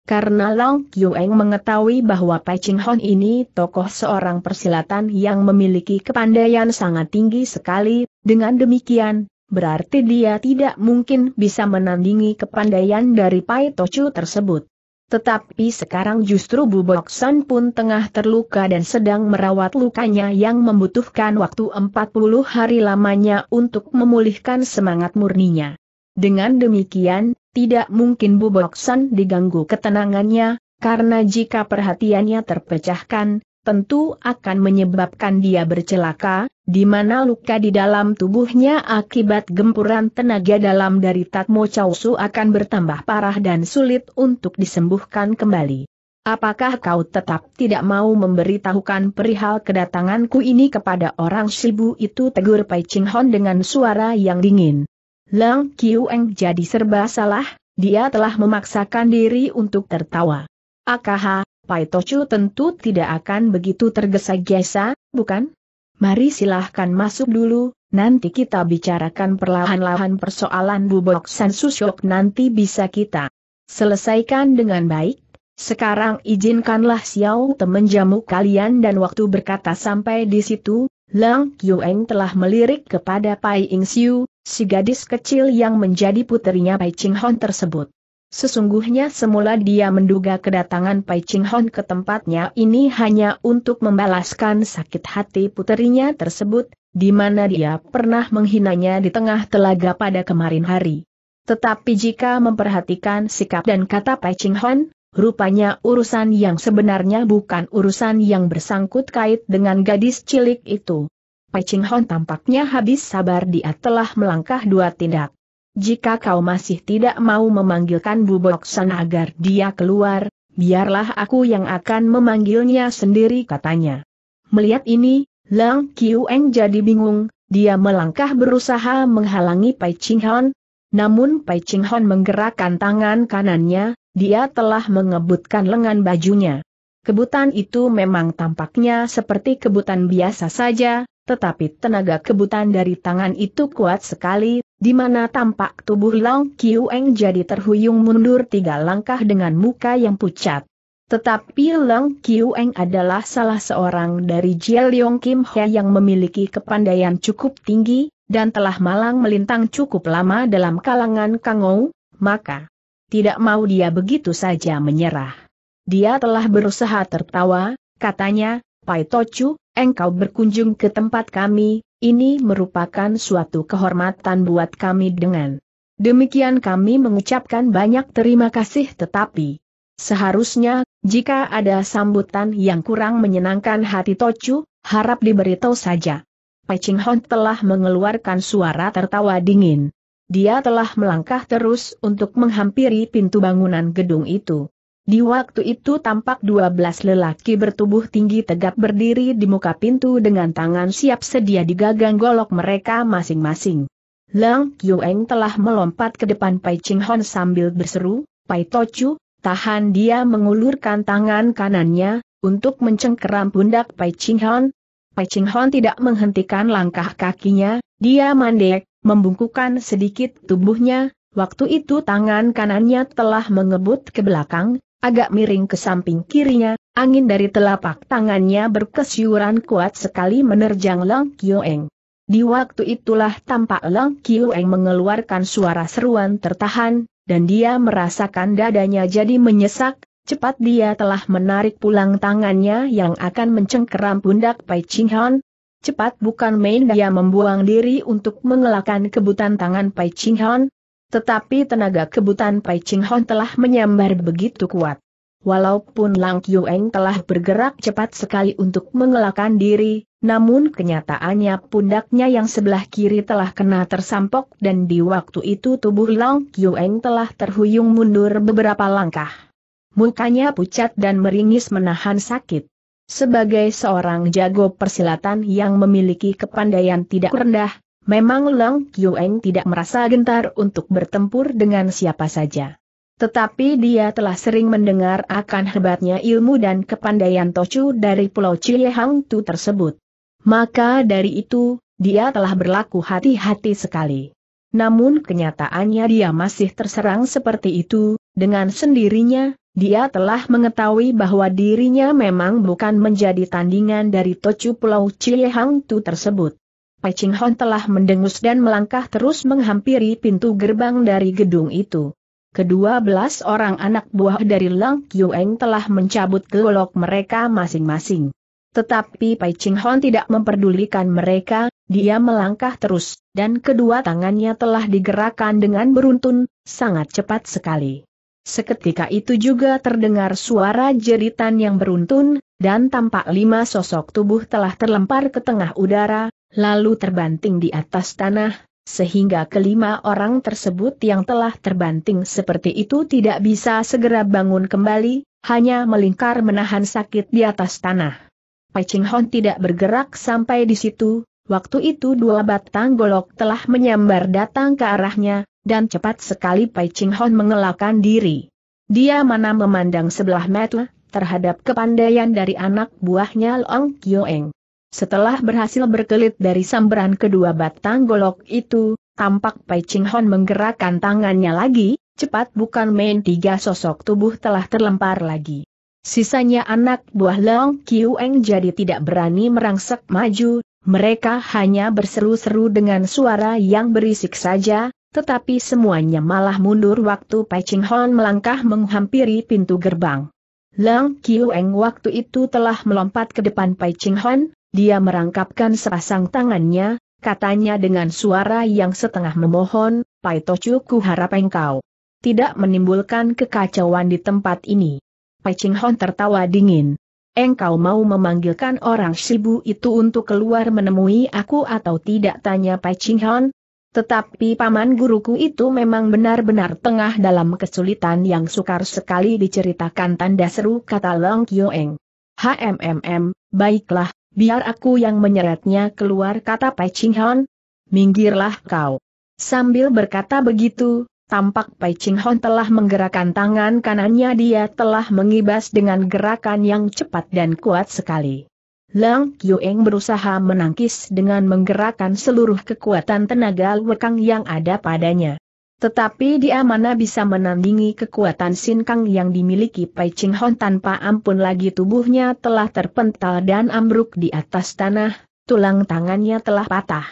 Karena Long Kiu Eng mengetahui bahwa Pai Ching Hon ini tokoh seorang persilatan yang memiliki kepandaian sangat tinggi sekali, dengan demikian, berarti dia tidak mungkin bisa menandingi kepandaian dari Pai Tochu tersebut. Tetapi sekarang justru Bu Bok San pun tengah terluka dan sedang merawat lukanya yang membutuhkan waktu empat puluh hari lamanya untuk memulihkan semangat murninya. Dengan demikian, tidak mungkin Bu Bok San diganggu ketenangannya, karena jika perhatiannya terpecahkan, tentu akan menyebabkan dia bercelaka, di mana luka di dalam tubuhnya akibat gempuran tenaga dalam dari Tatmo Cauwsu akan bertambah parah dan sulit untuk disembuhkan kembali. "Apakah kau tetap tidak mau memberitahukan perihal kedatanganku ini kepada orang Shibu itu?" tegur Pai Ching Hon dengan suara yang dingin. Long Kiu Eng jadi serba salah, dia telah memaksakan diri untuk tertawa. "Akaha, Pai Tochu tentu tidak akan begitu tergesa-gesa, bukan? Mari silahkan masuk dulu, Nanti kita bicarakan perlahan-lahan persoalan Bu Bok San Susyok, nanti bisa kita selesaikan dengan baik. Sekarang izinkanlah Xiao temenjamu kalian." Dan waktu berkata sampai di situ, Long Kiu Eng telah melirik kepada Pai Ing Siu, si gadis kecil yang menjadi puterinya Pai Ching Hon tersebut. Sesungguhnya semula dia menduga kedatangan Pai Ching Hon ke tempatnya ini hanya untuk membalaskan sakit hati puterinya tersebut, di mana dia pernah menghinanya di tengah telaga pada kemarin hari. Tetapi jika memperhatikan sikap dan kata Pai Ching Hon, rupanya urusan yang sebenarnya bukan urusan yang bersangkut kait dengan gadis cilik itu. Pai Ching Hon tampaknya habis sabar, dia telah melangkah dua tindak. "Jika kau masih tidak mau memanggilkan Bu Bok San agar dia keluar, biarlah aku yang akan memanggilnya sendiri," katanya. Melihat ini, Long Kiu Eng jadi bingung, dia melangkah berusaha menghalangi Pai Ching Hon. Namun Pai Ching Hon menggerakkan tangan kanannya, dia telah mengebutkan lengan bajunya. Kebutan itu memang tampaknya seperti kebutan biasa saja, tetapi tenaga kebutan dari tangan itu kuat sekali, di mana tampak tubuh Long Kiu Eng jadi terhuyung mundur tiga langkah dengan muka yang pucat. Tetapi Long Kiu Eng adalah salah seorang dari Jie Leong Kim Hei yang memiliki kepandaian cukup tinggi, dan telah malang melintang cukup lama dalam kalangan Kangou, maka tidak mau dia begitu saja menyerah. Dia telah berusaha tertawa, katanya, "Pai Tocu, engkau berkunjung ke tempat kami, ini merupakan suatu kehormatan buat kami. Dengan demikian kami mengucapkan banyak terima kasih." Tetapi seharusnya, jika ada sambutan yang kurang menyenangkan hati Tocu, harap diberitahu saja. Pai Ching Hon telah mengeluarkan suara tertawa dingin. Dia telah melangkah terus untuk menghampiri pintu bangunan gedung itu. Di waktu itu tampak dua belas lelaki bertubuh tinggi tegap berdiri di muka pintu dengan tangan siap sedia digagang golok mereka masing-masing. Long Kiu Eng telah melompat ke depan Pai Ching Hon sambil berseru, "Pai Tocu, tahan!" Dia mengulurkan tangan kanannya untuk mencengkeram pundak Pai Ching Hon. Pai Ching Hon tidak menghentikan langkah kakinya, dia mandek, membungkukkan sedikit tubuhnya. Waktu itu tangan kanannya telah mengebut ke belakang, agak miring ke samping kirinya. Angin dari telapak tangannya berkesiuran kuat sekali menerjang Long Kiu Eng. Di waktu itulah tampak Long Kiu Eng mengeluarkan suara seruan tertahan, dan dia merasakan dadanya jadi menyesak. Cepat dia telah menarik pulang tangannya yang akan mencengkeram pundak Pai Ching Hon. Cepat bukan main dia membuang diri untuk mengelakkan kebutan tangan Pai Ching Hon. Tetapi tenaga kebutan Pai Ching Hon telah menyambar begitu kuat. Walaupun Long Kiu Eng telah bergerak cepat sekali untuk mengelakkan diri, namun kenyataannya pundaknya yang sebelah kiri telah kena tersampok, dan di waktu itu tubuh Long Kiu Eng telah terhuyung mundur beberapa langkah. Mukanya pucat dan meringis menahan sakit. Sebagai seorang jago persilatan yang memiliki kepandaian tidak rendah, memang Long Kiu Eng tidak merasa gentar untuk bertempur dengan siapa saja. Tetapi dia telah sering mendengar akan hebatnya ilmu dan kepandaian Tocu dari Pulau Chi Hang Tu tersebut. Maka dari itu, dia telah berlaku hati-hati sekali. Namun kenyataannya dia masih terserang seperti itu, dengan sendirinya. Dia telah mengetahui bahwa dirinya memang bukan menjadi tandingan dari Tocu Pulau Chi Hang Tu tersebut. Pai Ching Hon telah mendengus dan melangkah terus menghampiri pintu gerbang dari gedung itu. Kedua belas orang anak buah dari Long Kiu Eng telah mencabut golok mereka masing-masing. Tetapi Pai Ching Hon tidak memperdulikan mereka, dia melangkah terus, dan kedua tangannya telah digerakkan dengan beruntun, sangat cepat sekali. Seketika itu juga terdengar suara jeritan yang beruntun, dan tampak lima sosok tubuh telah terlempar ke tengah udara, lalu terbanting di atas tanah, sehingga kelima orang tersebut yang telah terbanting seperti itu tidak bisa segera bangun kembali, hanya melingkar menahan sakit di atas tanah. Pai Ching Hon tidak bergerak sampai di situ, waktu itu dua batang golok telah menyambar datang ke arahnya. Dan cepat sekali Pai Ching Hon mengelakkan diri. Dia mana memandang sebelah mata terhadap kepandaian dari anak buahnya Long Kiu Eng. Setelah berhasil berkelit dari sambaran kedua batang golok itu, tampak Pai Ching Hon menggerakkan tangannya lagi, cepat bukan main tiga sosok tubuh telah terlempar lagi. Sisanya anak buah Long Kiu Eng jadi tidak berani merangsek maju, mereka hanya berseru-seru dengan suara yang berisik saja, tetapi semuanya malah mundur waktu Pai Ching Hon melangkah menghampiri pintu gerbang. Long Kiu Eng waktu itu telah melompat ke depan Pai Ching Hon, dia merangkapkan sepasang tangannya, katanya dengan suara yang setengah memohon, "Pai Tocu, ku harap engkau tidak menimbulkan kekacauan di tempat ini." Pai Ching Hon tertawa dingin. "Engkau mau memanggilkan orang Shibu itu untuk keluar menemui aku atau tidak?" tanya Pai Ching Hon. "Tetapi paman guruku itu memang benar-benar tengah dalam kesulitan yang sukar sekali diceritakan," tanda seru kata Long Kiu Eng. "Hmm, baiklah, biar aku yang menyeretnya keluar," kata Pai Ching Hon. "Minggirlah kau." Sambil berkata begitu, tampak Pai Ching Hon telah menggerakkan tangan kanannya, dia telah mengibas dengan gerakan yang cepat dan kuat sekali. Long Kiu Eng berusaha menangkis dengan menggerakkan seluruh kekuatan tenaga Lwekang yang ada padanya. Tetapi dia mana bisa menandingi kekuatan sinkang yang dimiliki Pai Ching Hon. Tanpa ampun lagi tubuhnya telah terpental dan ambruk di atas tanah, tulang tangannya telah patah.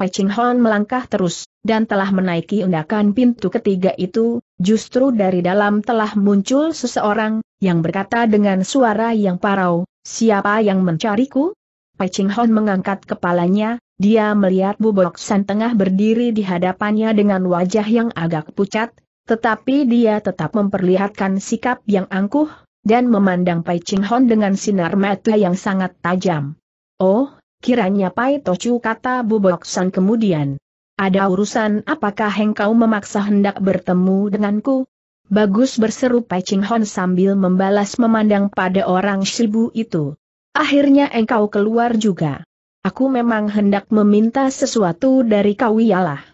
Pai Ching Hon melangkah terus, dan telah menaiki undakan pintu ketiga itu, justru dari dalam telah muncul seseorang, yang berkata dengan suara yang parau, "Siapa yang mencariku?" Pai Ching Hon mengangkat kepalanya, dia melihat Bu Bok San tengah berdiri di hadapannya dengan wajah yang agak pucat, tetapi dia tetap memperlihatkan sikap yang angkuh, dan memandang Pai Ching Hon dengan sinar mata yang sangat tajam. "Oh, kiranya Pai Tocu," kata Bu Bok San kemudian. "Ada urusan apakah engkau memaksa hendak bertemu denganku?" "Bagus," berseru Pai Ching Hon sambil membalas memandang pada orang Shibu itu. "Akhirnya engkau keluar juga. Aku memang hendak meminta sesuatu dari kau." "Ialah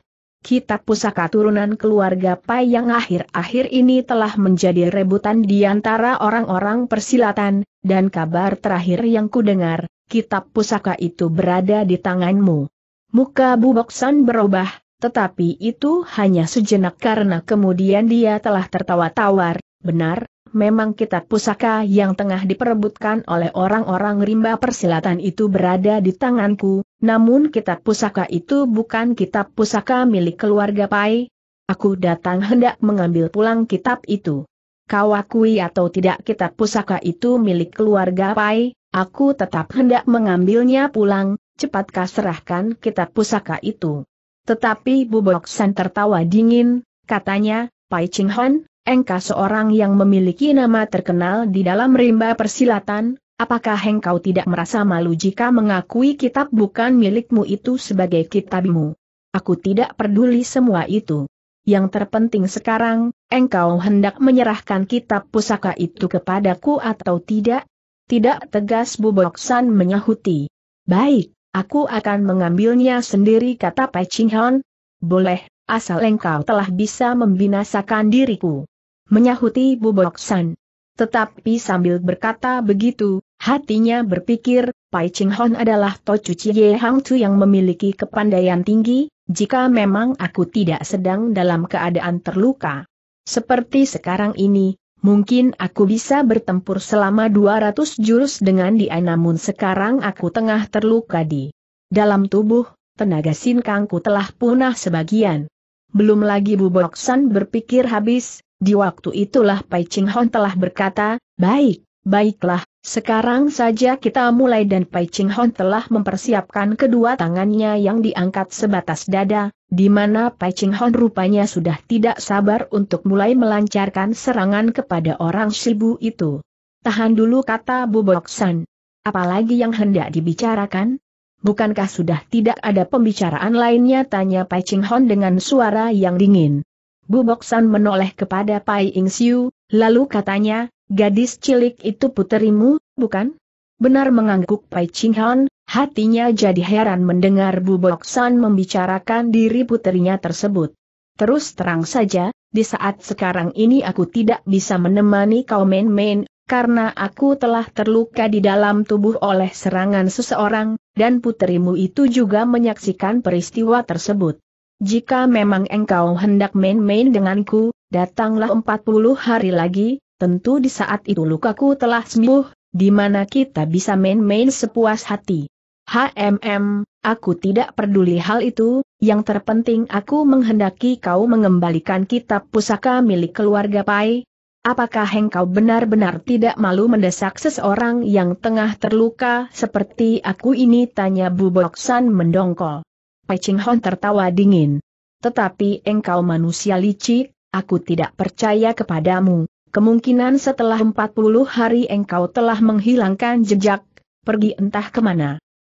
kitab pusaka turunan keluarga Pai yang akhir-akhir ini telah menjadi rebutan di antara orang-orang Persilatan, dan kabar terakhir yang kudengar, kitab pusaka itu berada di tanganmu." Muka Bu Bok San berubah, tetapi itu hanya sejenak karena kemudian dia telah tertawa tawar. "Benar, memang kitab pusaka yang tengah diperebutkan oleh orang-orang Rimba Persilatan itu berada di tanganku, namun kitab pusaka itu bukan kitab pusaka milik keluarga Pai. Aku datang hendak mengambil pulang kitab itu. Kau akui atau tidak kitab pusaka itu milik keluarga Pai, aku tetap hendak mengambilnya pulang. Cepatkah serahkan kitab pusaka itu." Tetapi Bu Bok San tertawa dingin, katanya, "Pai Ching Hon, engkau seorang yang memiliki nama terkenal di dalam Rimba Persilatan, apakah engkau tidak merasa malu jika mengakui kitab bukan milikmu itu sebagai kitabmu?" "Aku tidak peduli semua itu. Yang terpenting sekarang, engkau hendak menyerahkan kitab pusaka itu kepadaku atau tidak?" "Tidak," tegas Bu Bok San menyahuti. "Baik, aku akan mengambilnya sendiri," kata Pai Ching Hon. "Boleh, asal engkau telah bisa membinasakan diriku," menyahuti Bu Bok San. Tetapi sambil berkata begitu, hatinya berpikir, Pai Ching Hon adalah Tocu Chi Hang Tu yang memiliki kepandaian tinggi, jika memang aku tidak sedang dalam keadaan terluka seperti sekarang ini, mungkin aku bisa bertempur selama dua ratus jurus dengan dia, namun sekarang aku tengah terluka di dalam tubuh, tenaga sinkangku telah punah sebagian. Belum lagi Bu Bok San berpikir habis, di waktu itulah Pai Ching Hon telah berkata, "Baik, baiklah, sekarang saja kita mulai," dan Pai Ching Hon telah mempersiapkan kedua tangannya yang diangkat sebatas dada, di mana Pai Ching Hon rupanya sudah tidak sabar untuk mulai melancarkan serangan kepada orang Shibu itu. "Tahan dulu," kata Bu Bok San. "Apalagi yang hendak dibicarakan? Bukankah sudah tidak ada pembicaraan lainnya?" tanya Pai Ching Hon dengan suara yang dingin. Bu Bok San menoleh kepada Pai Ing Siu, lalu katanya, "Gadis cilik itu puterimu, bukan?" "Benar," mengangguk Pai Ching Hon. Hatinya jadi heran mendengar Bu Bok San membicarakan diri putrinya tersebut. "Terus terang saja, di saat sekarang ini aku tidak bisa menemani kau main-main, karena aku telah terluka di dalam tubuh oleh serangan seseorang, dan putrimu itu juga menyaksikan peristiwa tersebut. Jika memang engkau hendak main-main denganku, datanglah empat puluh hari lagi, tentu di saat itu lukaku telah sembuh, di mana kita bisa main-main sepuas hati. Hmm, aku tidak peduli hal itu, yang terpenting aku menghendaki kau mengembalikan kitab pusaka milik keluarga Pai. Apakah engkau benar-benar tidak malu mendesak seseorang yang tengah terluka seperti aku ini? Tanya Bu Bok San mendongkol. Pai Ching Hon tertawa dingin. Tetapi engkau manusia licik, aku tidak percaya kepadamu. Kemungkinan setelah empat puluh hari engkau telah menghilangkan jejak, pergi entah kemana.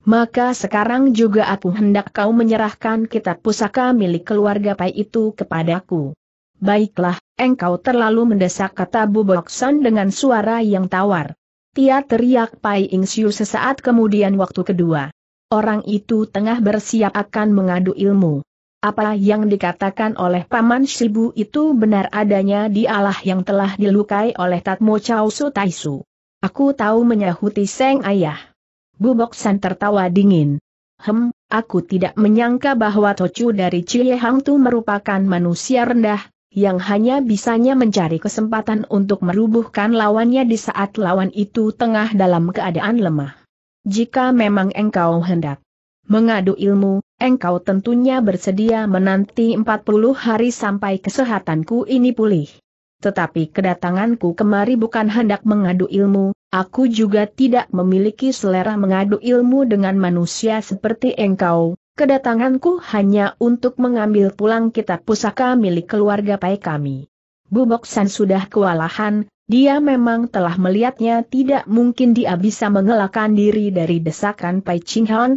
Maka sekarang juga aku hendak kau menyerahkan kitab pusaka milik keluarga Pai itu kepadaku. Baiklah, engkau terlalu mendesak, kata Bu Bok San dengan suara yang tawar. Tia, teriak Pai Ing Siu sesaat kemudian. Waktu kedua, orang itu tengah bersiap akan mengadu ilmu. Apa yang dikatakan oleh Paman Shibu itu benar adanya, dialah yang telah dilukai oleh Tatmo Cauwsu Taisu. Aku tahu, menyahuti Seng Ayah. Bu Bok San tertawa dingin. Hem, aku tidak menyangka bahwa Tocu dari Chi Hang Tu merupakan manusia rendah, yang hanya bisanya mencari kesempatan untuk merubuhkan lawannya di saat lawan itu tengah dalam keadaan lemah. Jika memang engkau hendak mengadu ilmu, engkau tentunya bersedia menanti empat puluh hari sampai kesehatanku ini pulih. Tetapi kedatanganku kemari bukan hendak mengadu ilmu, aku juga tidak memiliki selera mengadu ilmu dengan manusia seperti engkau. Kedatanganku hanya untuk mengambil pulang kitab pusaka milik keluarga Pai kami. Bu Bok San sudah kewalahan, dia memang telah melihatnya tidak mungkin dia bisa mengelakkan diri dari desakan Pai Ching Hon.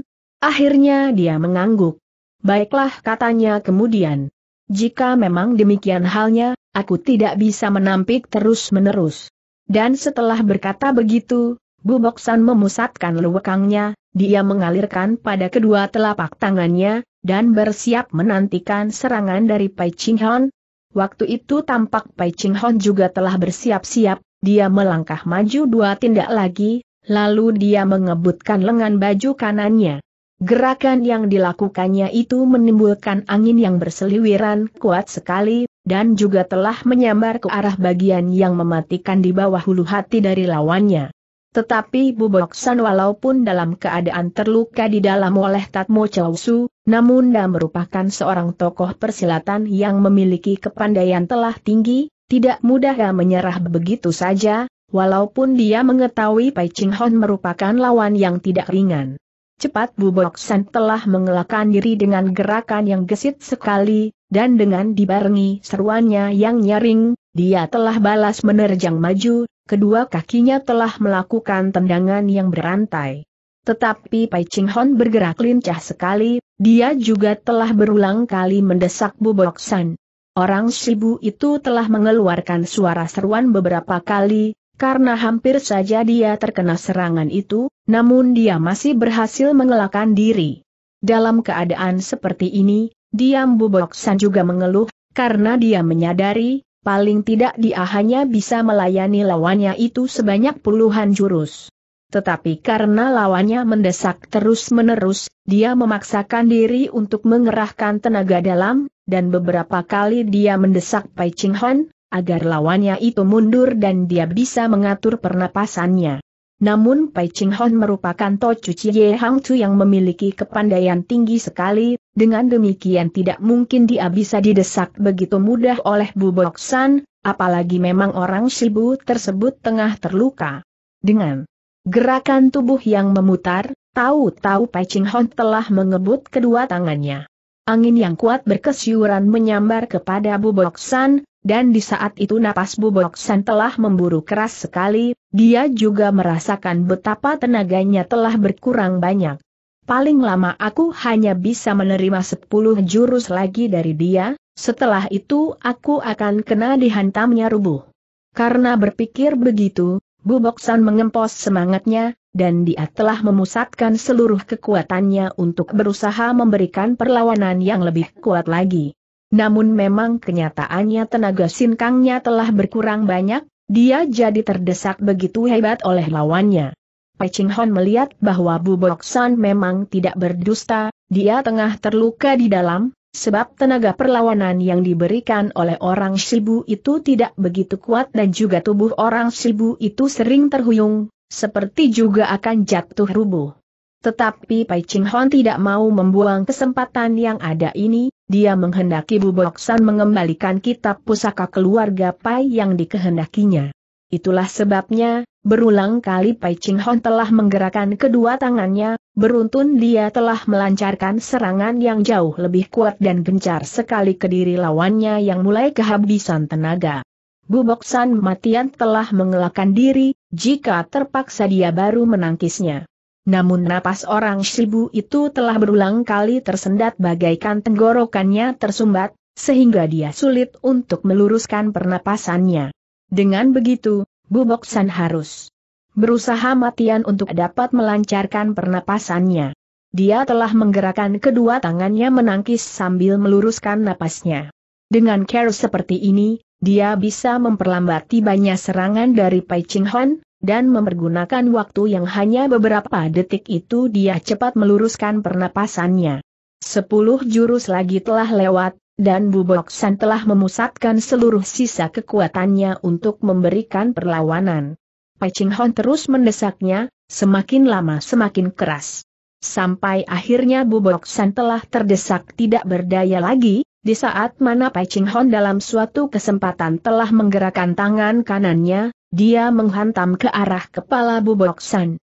Akhirnya dia mengangguk. Baiklah, katanya kemudian. Jika memang demikian halnya, aku tidak bisa menampik terus-menerus. Dan setelah berkata begitu, Bu Bok San memusatkan lewekangnya, dia mengalirkan pada kedua telapak tangannya, dan bersiap menantikan serangan dari Pai Ching Hon. Waktu itu tampak Pai Ching Hon juga telah bersiap-siap, dia melangkah maju dua tindak lagi, lalu dia mengebutkan lengan baju kanannya. Gerakan yang dilakukannya itu menimbulkan angin yang berseliweran kuat sekali, dan juga telah menyambar ke arah bagian yang mematikan di bawah hulu hati dari lawannya. Tetapi Bu Bok San walaupun dalam keadaan terluka di dalam oleh Tatmo Cauwsu, namun dia merupakan seorang tokoh persilatan yang memiliki kepandaian telah tinggi, tidak mudah dia menyerah begitu saja, walaupun dia mengetahui Pai Ching Hon merupakan lawan yang tidak ringan. Cepat Bu Bok San telah mengelakkan diri dengan gerakan yang gesit sekali, dan dengan dibarengi seruannya yang nyaring, dia telah balas menerjang maju, kedua kakinya telah melakukan tendangan yang berantai. Tetapi Pai Ching Hon bergerak lincah sekali, dia juga telah berulang kali mendesak Bu Bok San. Orang Shibu itu telah mengeluarkan suara seruan beberapa kali, karena hampir saja dia terkena serangan itu, namun dia masih berhasil mengelakkan diri. Dalam keadaan seperti ini, diam Bu Bok San juga mengeluh, karena dia menyadari, paling tidak dia hanya bisa melayani lawannya itu sebanyak puluhan jurus. Tetapi karena lawannya mendesak terus-menerus, dia memaksakan diri untuk mengerahkan tenaga dalam, dan beberapa kali dia mendesak Pai Ching Hon agar lawannya itu mundur dan dia bisa mengatur pernapasannya. Namun Pai Ching Hon merupakan Tocu Cie Hang Tu yang memiliki kepandaian tinggi sekali, dengan demikian tidak mungkin dia bisa didesak begitu mudah oleh Bu Bok San, apalagi memang orang Shibu tersebut tengah terluka. Dengan gerakan tubuh yang memutar, tahu-tahu Pai Ching Hon telah mengebut kedua tangannya. Angin yang kuat berkesiuran menyambar kepada Bu Bok San, dan di saat itu napas Bu Bok San telah memburu keras sekali, dia juga merasakan betapa tenaganya telah berkurang banyak. Paling lama aku hanya bisa menerima sepuluh jurus lagi dari dia, setelah itu aku akan kena dihantamnya rubuh. Karena berpikir begitu, Bu Bok San mengempos semangatnya, dan dia telah memusatkan seluruh kekuatannya untuk berusaha memberikan perlawanan yang lebih kuat lagi. Namun memang kenyataannya tenaga sinkangnya telah berkurang banyak, Dia jadi terdesak begitu hebat oleh lawannya. Pai Ching Hon melihat bahwa Bu Bok San memang tidak berdusta, dia tengah terluka di dalam, sebab tenaga perlawanan yang diberikan oleh orang Sibu itu tidak begitu kuat dan juga tubuh orang Sibu itu sering terhuyung, seperti juga akan jatuh rubuh. Tetapi Pai Ching Hon tidak mau membuang kesempatan yang ada ini, dia menghendaki Bu Bok San mengembalikan kitab pusaka keluarga Pai yang dikehendakinya. Itulah sebabnya, berulang kali Pai Ching Hon telah menggerakkan kedua tangannya, beruntun dia telah melancarkan serangan yang jauh lebih kuat dan gencar sekali ke diri lawannya yang mulai kehabisan tenaga. Bu Bok San matian telah mengelakkan diri, jika terpaksa dia baru menangkisnya. Namun napas orang Sibu itu telah berulang kali tersendat bagaikan tenggorokannya tersumbat, sehingga dia sulit untuk meluruskan pernapasannya. Dengan begitu, Bu Bok San harus berusaha matian untuk dapat melancarkan pernapasannya. Dia telah menggerakkan kedua tangannya menangkis sambil meluruskan napasnya. Dengan cara seperti ini, dia bisa memperlambat tibanya serangan dari Pai Ching Hon, dan mempergunakan waktu yang hanya beberapa detik itu dia cepat meluruskan pernapasannya. Sepuluh jurus lagi telah lewat, dan Bu Bok San telah memusatkan seluruh sisa kekuatannya untuk memberikan perlawanan. Pai Ching Hon terus mendesaknya, semakin lama semakin keras. Sampai akhirnya Bu Bok San telah terdesak tidak berdaya lagi, di saat mana Pai Ching Hon dalam suatu kesempatan telah menggerakkan tangan kanannya, dia menghantam ke arah kepala Bu Bok San.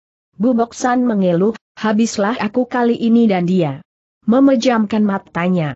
Bu Bok San mengeluh, habislah aku kali ini, dan dia memejamkan matanya.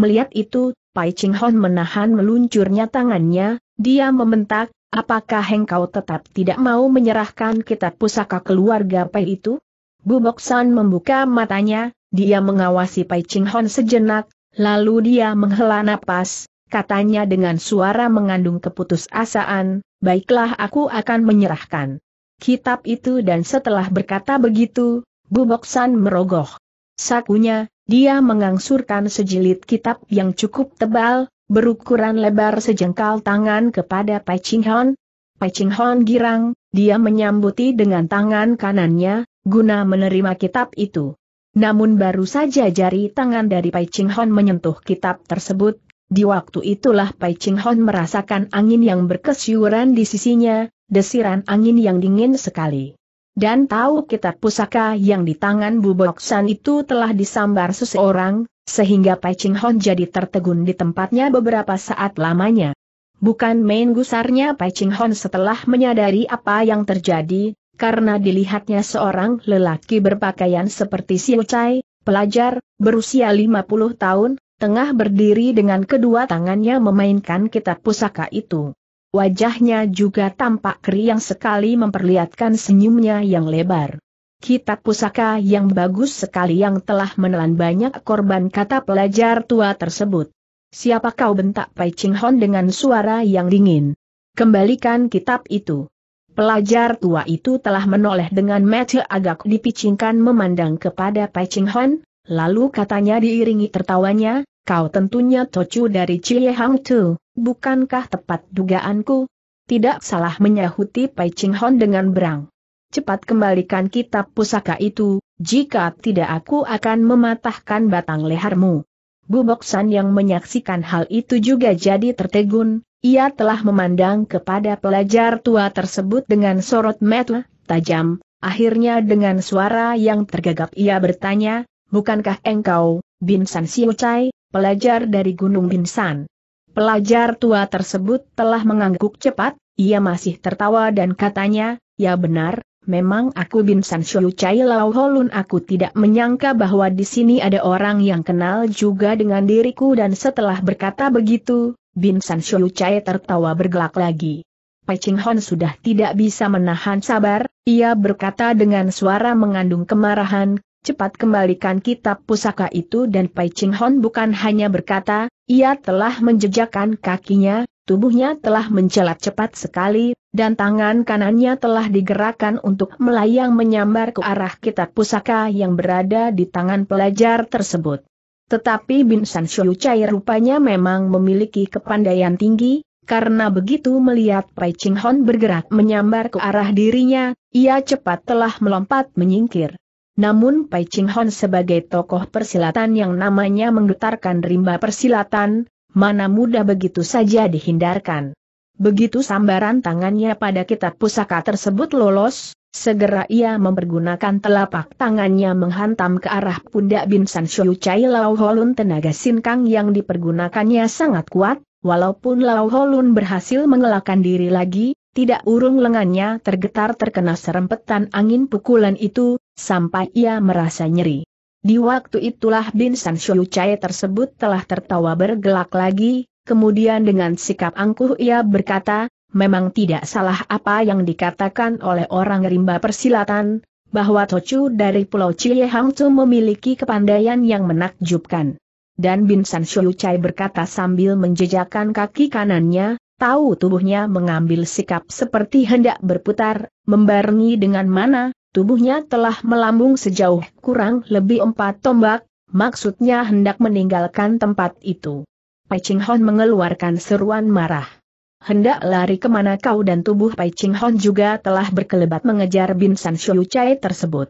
Melihat itu, Pai Ching Hon menahan meluncurnya tangannya, dia membentak, apakah engkau tetap tidak mau menyerahkan kitab pusaka keluarga Pai itu? Bu Bok San membuka matanya, dia mengawasi Pai Ching Hon sejenak, lalu dia menghela napas, katanya dengan suara mengandung keputusasaan, baiklah aku akan menyerahkan kitab itu, dan setelah berkata begitu, Bu Bok San merogoh sakunya, dia mengangsurkan sejilid kitab yang cukup tebal, berukuran lebar sejengkal tangan kepada Pai Ching Hon. Pai Ching Hon girang, dia menyambuti dengan tangan kanannya, guna menerima kitab itu. Namun baru saja jari tangan dari Pai Ching Hon menyentuh kitab tersebut, di waktu itulah Pai Ching Hon merasakan angin yang berkesyuran di sisinya, desiran angin yang dingin sekali. Dan tahu kitab pusaka yang di tangan Bu Bok San itu telah disambar seseorang, sehingga Pai Ching Hon jadi tertegun di tempatnya beberapa saat lamanya. Bukan main gusarnya Pai Ching Hon setelah menyadari apa yang terjadi, karena dilihatnya seorang lelaki berpakaian seperti Xiucai, pelajar, berusia lima puluh tahun, tengah berdiri dengan kedua tangannya memainkan kitab pusaka itu. Wajahnya juga tampak keriang sekali memperlihatkan senyumnya yang lebar. Kitab pusaka yang bagus sekali yang telah menelan banyak korban, kata pelajar tua tersebut. Siapa kau, bentak Pai Ching Hon dengan suara yang dingin. Kembalikan kitab itu. Pelajar tua itu telah menoleh dengan mata agak dipicingkan memandang kepada Pai Ching Hon, lalu katanya diiringi tertawanya, kau tentunya tocu dari Chi Hang Tu, bukankah tepat dugaanku? Tidak salah, menyahuti Pai Ching Hon dengan berang. Cepat kembalikan kitab pusaka itu, jika tidak aku akan mematahkan batang lehermu. Bu Bok San yang menyaksikan hal itu juga jadi tertegun, ia telah memandang kepada pelajar tua tersebut dengan sorot mata tajam, akhirnya dengan suara yang tergagap ia bertanya, bukankah engkau Binsan Xiucai, pelajar dari Gunung Binsan? Pelajar tua tersebut telah mengangguk cepat, ia masih tertawa dan katanya, ya benar, memang aku Binsan Xiucai Lau Ho Lun. Aku tidak menyangka bahwa di sini ada orang yang kenal juga dengan diriku, dan setelah berkata begitu, Binsan Xiucai tertawa bergelak lagi. Pai Ching Hon sudah tidak bisa menahan sabar, ia berkata dengan suara mengandung kemarahan, cepat kembalikan kitab pusaka itu, dan Pai Ching Hon bukan hanya berkata, ia telah menjejakkan kakinya, tubuhnya telah mencelat cepat sekali, dan tangan kanannya telah digerakkan untuk melayang menyambar ke arah kitab pusaka yang berada di tangan pelajar tersebut. Tetapi Binsan Xiucai rupanya memang memiliki kepandaian tinggi, Karena begitu melihat Pai Ching Hon bergerak menyambar ke arah dirinya, ia cepat telah melompat menyingkir. Namun Pai Ching Hon sebagai tokoh persilatan yang namanya menggetarkan rimba persilatan, mana mudah begitu saja dihindarkan. Begitu sambaran tangannya pada kitab pusaka tersebut lolos, segera ia mempergunakan telapak tangannya menghantam ke arah pundak Binsan Xiucai Lau Ho Lun. Tenaga sinkang yang dipergunakannya sangat kuat. Walaupun Lau Ho Lun berhasil mengelakkan diri lagi, tidak urung lengannya tergetar terkena serempetan angin pukulan itu, sampai ia merasa nyeri. Di waktu itulah Binsan Xiucai tersebut telah tertawa bergelak lagi, kemudian dengan sikap angkuh ia berkata, memang tidak salah apa yang dikatakan oleh orang rimba persilatan, bahwa Tocu dari Pulau Chi Hang Tu memiliki kepandaian yang menakjubkan. Dan Binsan Xiucai berkata sambil menjejakkan kaki kanannya, tahu tubuhnya mengambil sikap seperti hendak berputar, membarengi dengan mana, tubuhnya telah melambung sejauh kurang lebih empat tombak, maksudnya hendak meninggalkan tempat itu. Pai Ching Hon mengeluarkan seruan marah. Hendak lari kemana kau? Dan tubuh Pai Ching Hon juga telah berkelebat mengejar Binsan Xiucai tersebut.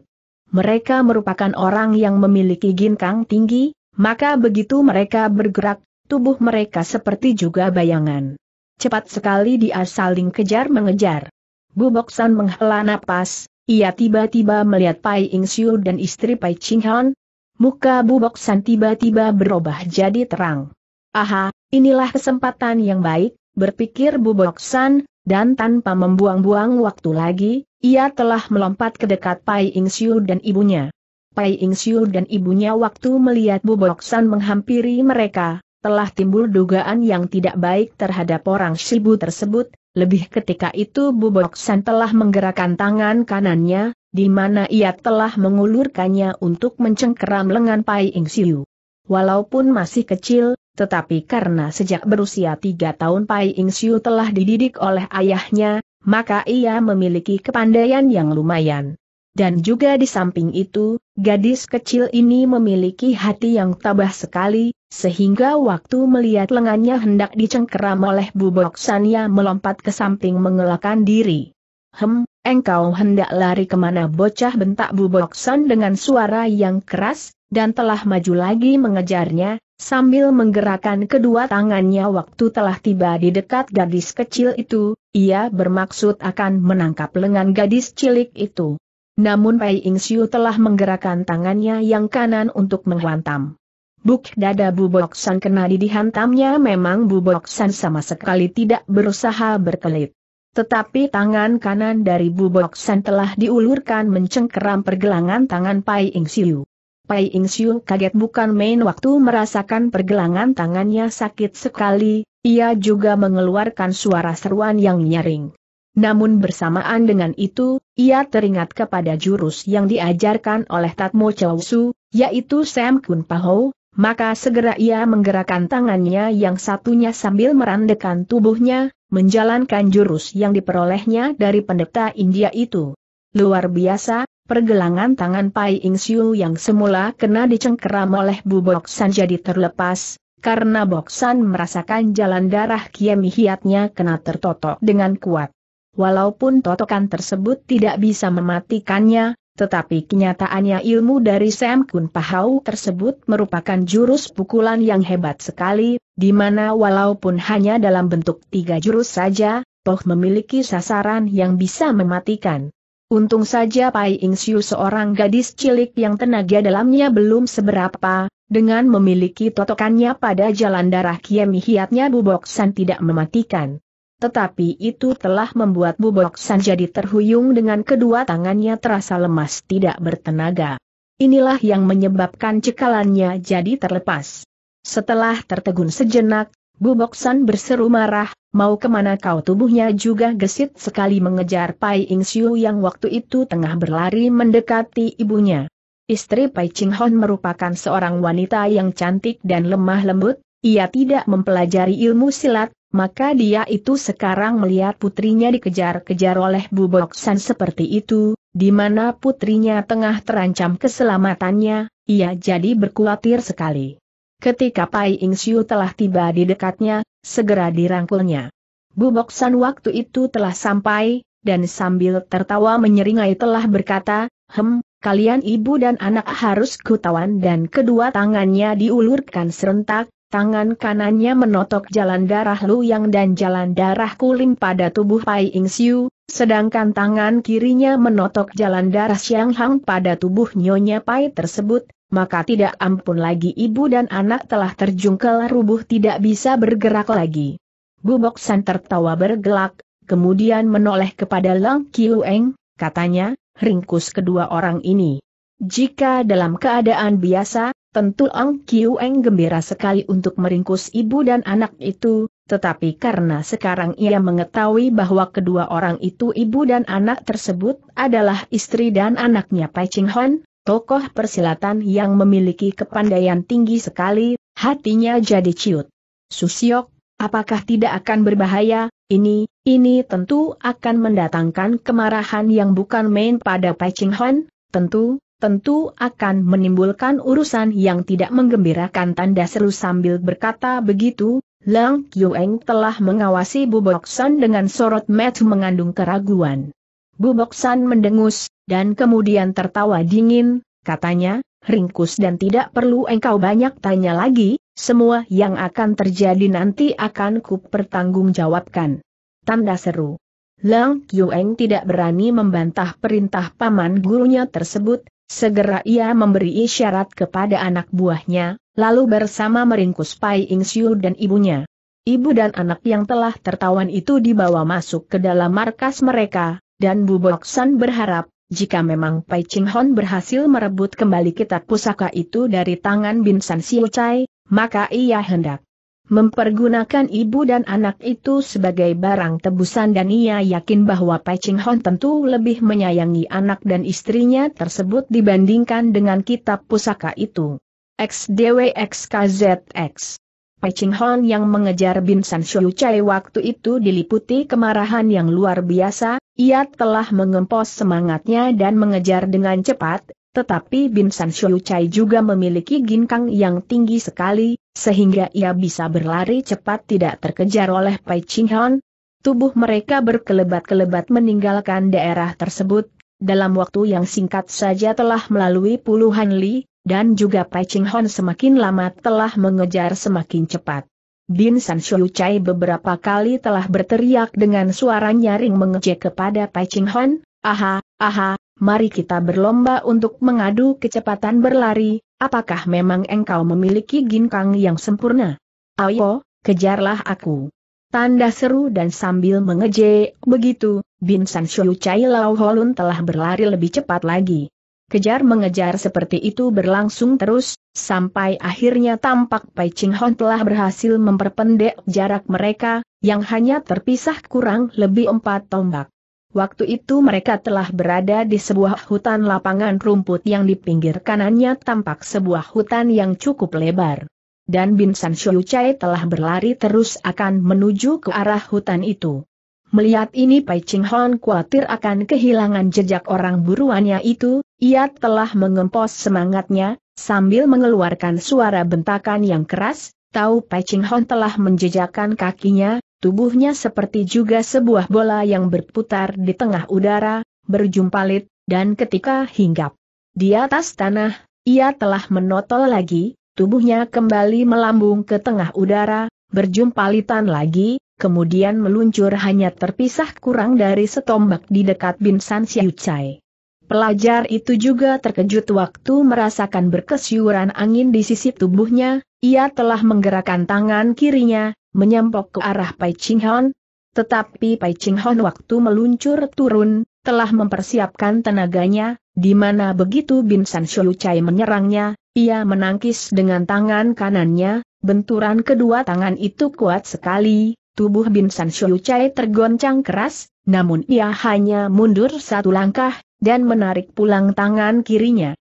Mereka merupakan orang yang memiliki ginkang tinggi, maka begitu mereka bergerak, tubuh mereka seperti juga bayangan. Cepat sekali dia saling kejar-mengejar. Bu Bok San menghela napas, ia tiba-tiba melihat Pai Ing Siu dan istri Pai Ching Hon. Muka Bu Bok San tiba-tiba berubah jadi terang. Aha, inilah kesempatan yang baik, berpikir Bu Bok San, dan tanpa membuang-buang waktu lagi, ia telah melompat ke dekat Pai Ing Siu dan ibunya. Pai Ing Siu dan ibunya waktu melihat Bu Bok San menghampiri mereka, telah timbul dugaan yang tidak baik terhadap orang Shibu tersebut, lebih ketika itu Bu Bok San telah menggerakkan tangan kanannya, di mana ia telah mengulurkannya untuk mencengkeram lengan Pai Ing Siu. Walaupun masih kecil, tetapi karena sejak berusia tiga tahun Pai Ing Siu telah dididik oleh ayahnya, maka ia memiliki kepandaian yang lumayan. Dan juga di samping itu, gadis kecil ini memiliki hati yang tabah sekali, sehingga waktu melihat lengannya hendak dicengkeram oleh Bu Bok San ia melompat ke samping mengelakkan diri. Hem, engkau hendak lari kemana bocah? Bentak Bu Bok San dengan suara yang keras, dan telah maju lagi mengejarnya, sambil menggerakkan kedua tangannya. Waktu telah tiba di dekat gadis kecil itu, ia bermaksud akan menangkap lengan gadis cilik itu. Namun Pai Ing Siu telah menggerakkan tangannya yang kanan untuk menghantam. Buk, dada Bu Bok San kena dihantamnya. Memang Bu Bok San sama sekali tidak berusaha berkelit. Tetapi tangan kanan dari Bu Bok San telah diulurkan mencengkeram pergelangan tangan Pai Ing Siu. Pai Ing Siu kaget bukan main waktu merasakan pergelangan tangannya sakit sekali, ia juga mengeluarkan suara seruan yang nyaring. Namun bersamaan dengan itu, ia teringat kepada jurus yang diajarkan oleh Tatmo Cauwsu, yaitu Samkun Pahau, maka segera ia menggerakkan tangannya yang satunya sambil merandekan tubuhnya, menjalankan jurus yang diperolehnya dari pendeta India itu. Luar biasa, pergelangan tangan Pai Ing Siu yang semula kena dicengkeram oleh Bu Bok San jadi terlepas, karena Bok San merasakan jalan darah kiemihiatnya kena tertotok dengan kuat. Walaupun totokan tersebut tidak bisa mematikannya, tetapi kenyataannya ilmu dari Samkun Pahau tersebut merupakan jurus pukulan yang hebat sekali, di mana walaupun hanya dalam bentuk tiga jurus saja, toh memiliki sasaran yang bisa mematikan. Untung saja Pai Ing Siu seorang gadis cilik yang tenaga dalamnya belum seberapa, dengan memiliki totokannya pada jalan darah kiemihiatnya Bu Bok San tidak mematikan. Tetapi itu telah membuat Bu Bok San jadi terhuyung dengan kedua tangannya terasa lemas tidak bertenaga. Inilah yang menyebabkan cekalannya jadi terlepas. Setelah tertegun sejenak, Bu Bok San berseru marah, mau kemana kau? Tubuhnya juga gesit sekali mengejar Pai Ing Siu yang waktu itu tengah berlari mendekati ibunya. Istri Pai Ching Hon merupakan seorang wanita yang cantik dan lemah lembut, ia tidak mempelajari ilmu silat. Maka dia itu sekarang melihat putrinya dikejar-kejar oleh Bu Bok San seperti itu, di mana putrinya tengah terancam keselamatannya, ia jadi berkhawatir sekali. Ketika Pai Ing Siu telah tiba di dekatnya, segera dirangkulnya. Bu Bok San waktu itu telah sampai, dan sambil tertawa menyeringai telah berkata, "Hem, kalian ibu dan anak harus kutawan," dan kedua tangannya diulurkan serentak, tangan kanannya menotok jalan darah Luyang dan jalan darah Kulim pada tubuh Pai Ing Siu, sedangkan tangan kirinya menotok jalan darah Siang Hang pada tubuh nyonya Pai tersebut, maka tidak ampun lagi ibu dan anak telah terjungkel rubuh tidak bisa bergerak lagi. Bu Bok San tertawa bergelak, kemudian menoleh kepada Long Kiu Eng, katanya, "Ringkus kedua orang ini." Jika dalam keadaan biasa, tentu Long Kiu Eng gembira sekali untuk meringkus ibu dan anak itu, tetapi karena sekarang ia mengetahui bahwa kedua orang itu ibu dan anak tersebut adalah istri dan anaknya Pai Ching Hon, tokoh persilatan yang memiliki kepandaian tinggi sekali, hatinya jadi ciut. "Susiok, apakah tidak akan berbahaya? Ini, ini tentu akan mendatangkan kemarahan yang bukan main pada Pai Ching Hon, tentu, tentu akan menimbulkan urusan yang tidak menggembirakan," tanda seru sambil berkata begitu. Long Kiu Eng telah mengawasi Bu Bok San dengan sorot mata mengandung keraguan. Bu Bok San mendengus, dan kemudian tertawa dingin, katanya, "Ringkus dan tidak perlu engkau banyak tanya lagi. Semua yang akan terjadi nanti akan kupertanggungjawabkan." Tanda seru. Long Kiu Eng tidak berani membantah perintah paman gurunya tersebut, segera ia memberi isyarat kepada anak buahnya, lalu bersama meringkus Pai Ing Siu dan ibunya. Ibu dan anak yang telah tertawan itu dibawa masuk ke dalam markas mereka, dan Bu Bok San berharap, jika memang Pai Ching Hon berhasil merebut kembali kitab pusaka itu dari tangan Binsan Xiucai, maka ia hendak mempergunakan ibu dan anak itu sebagai barang tebusan, dan ia yakin bahwa Pai Ching Hon tentu lebih menyayangi anak dan istrinya tersebut dibandingkan dengan kitab pusaka itu. X D W X K Z X Pai Ching Hon yang mengejar Binsan Xiucai waktu itu diliputi kemarahan yang luar biasa, ia telah mengempos semangatnya dan mengejar dengan cepat. Tetapi Binsan Xiucai juga memiliki ginkang yang tinggi sekali, sehingga ia bisa berlari cepat tidak terkejar oleh Pai Ching Hon. Tubuh mereka berkelebat-kelebat meninggalkan daerah tersebut, dalam waktu yang singkat saja telah melalui puluhan li, dan juga Pai Ching Hon semakin lama telah mengejar semakin cepat. Binsan Xiucai beberapa kali telah berteriak dengan suara nyaring mengejek kepada Pai Ching Hon, "Aha, aha! Mari kita berlomba untuk mengadu kecepatan berlari, apakah memang engkau memiliki ginkang yang sempurna? Ayo, kejarlah aku." Tanda seru, dan sambil mengejek begitu, Binsan Xiucai Lau Ho Lun telah berlari lebih cepat lagi. Kejar-mengejar seperti itu berlangsung terus, sampai akhirnya tampak Pai Ching Hon telah berhasil memperpendek jarak mereka, yang hanya terpisah kurang lebih empat tombak. Waktu itu mereka telah berada di sebuah hutan lapangan rumput yang di pinggir kanannya tampak sebuah hutan yang cukup lebar. Dan Binsan Xiucai telah berlari terus akan menuju ke arah hutan itu. Melihat ini Pai Ching Hon khawatir akan kehilangan jejak orang buruannya itu, ia telah mengempos semangatnya, sambil mengeluarkan suara bentakan yang keras, tahu Pai Ching Hon telah menjejakkan kakinya. Tubuhnya seperti juga sebuah bola yang berputar di tengah udara, berjumpalit, dan ketika hinggap di atas tanah, ia telah menotol lagi, tubuhnya kembali melambung ke tengah udara, berjumpalitan lagi, kemudian meluncur hanya terpisah kurang dari setombak di dekat Binsan Xiucai. Pelajar itu juga terkejut waktu merasakan berkesiuran angin di sisi tubuhnya, ia telah menggerakkan tangan kirinya, menyampok ke arah Pai Ching Hon. Tetapi Pai Ching Hon waktu meluncur turun, telah mempersiapkan tenaganya, di mana begitu Binsan Xiucai menyerangnya, ia menangkis dengan tangan kanannya, benturan kedua tangan itu kuat sekali, tubuh Binsan Xiucai tergoncang keras, namun ia hanya mundur satu langkah, dan menarik pulang tangan kirinya.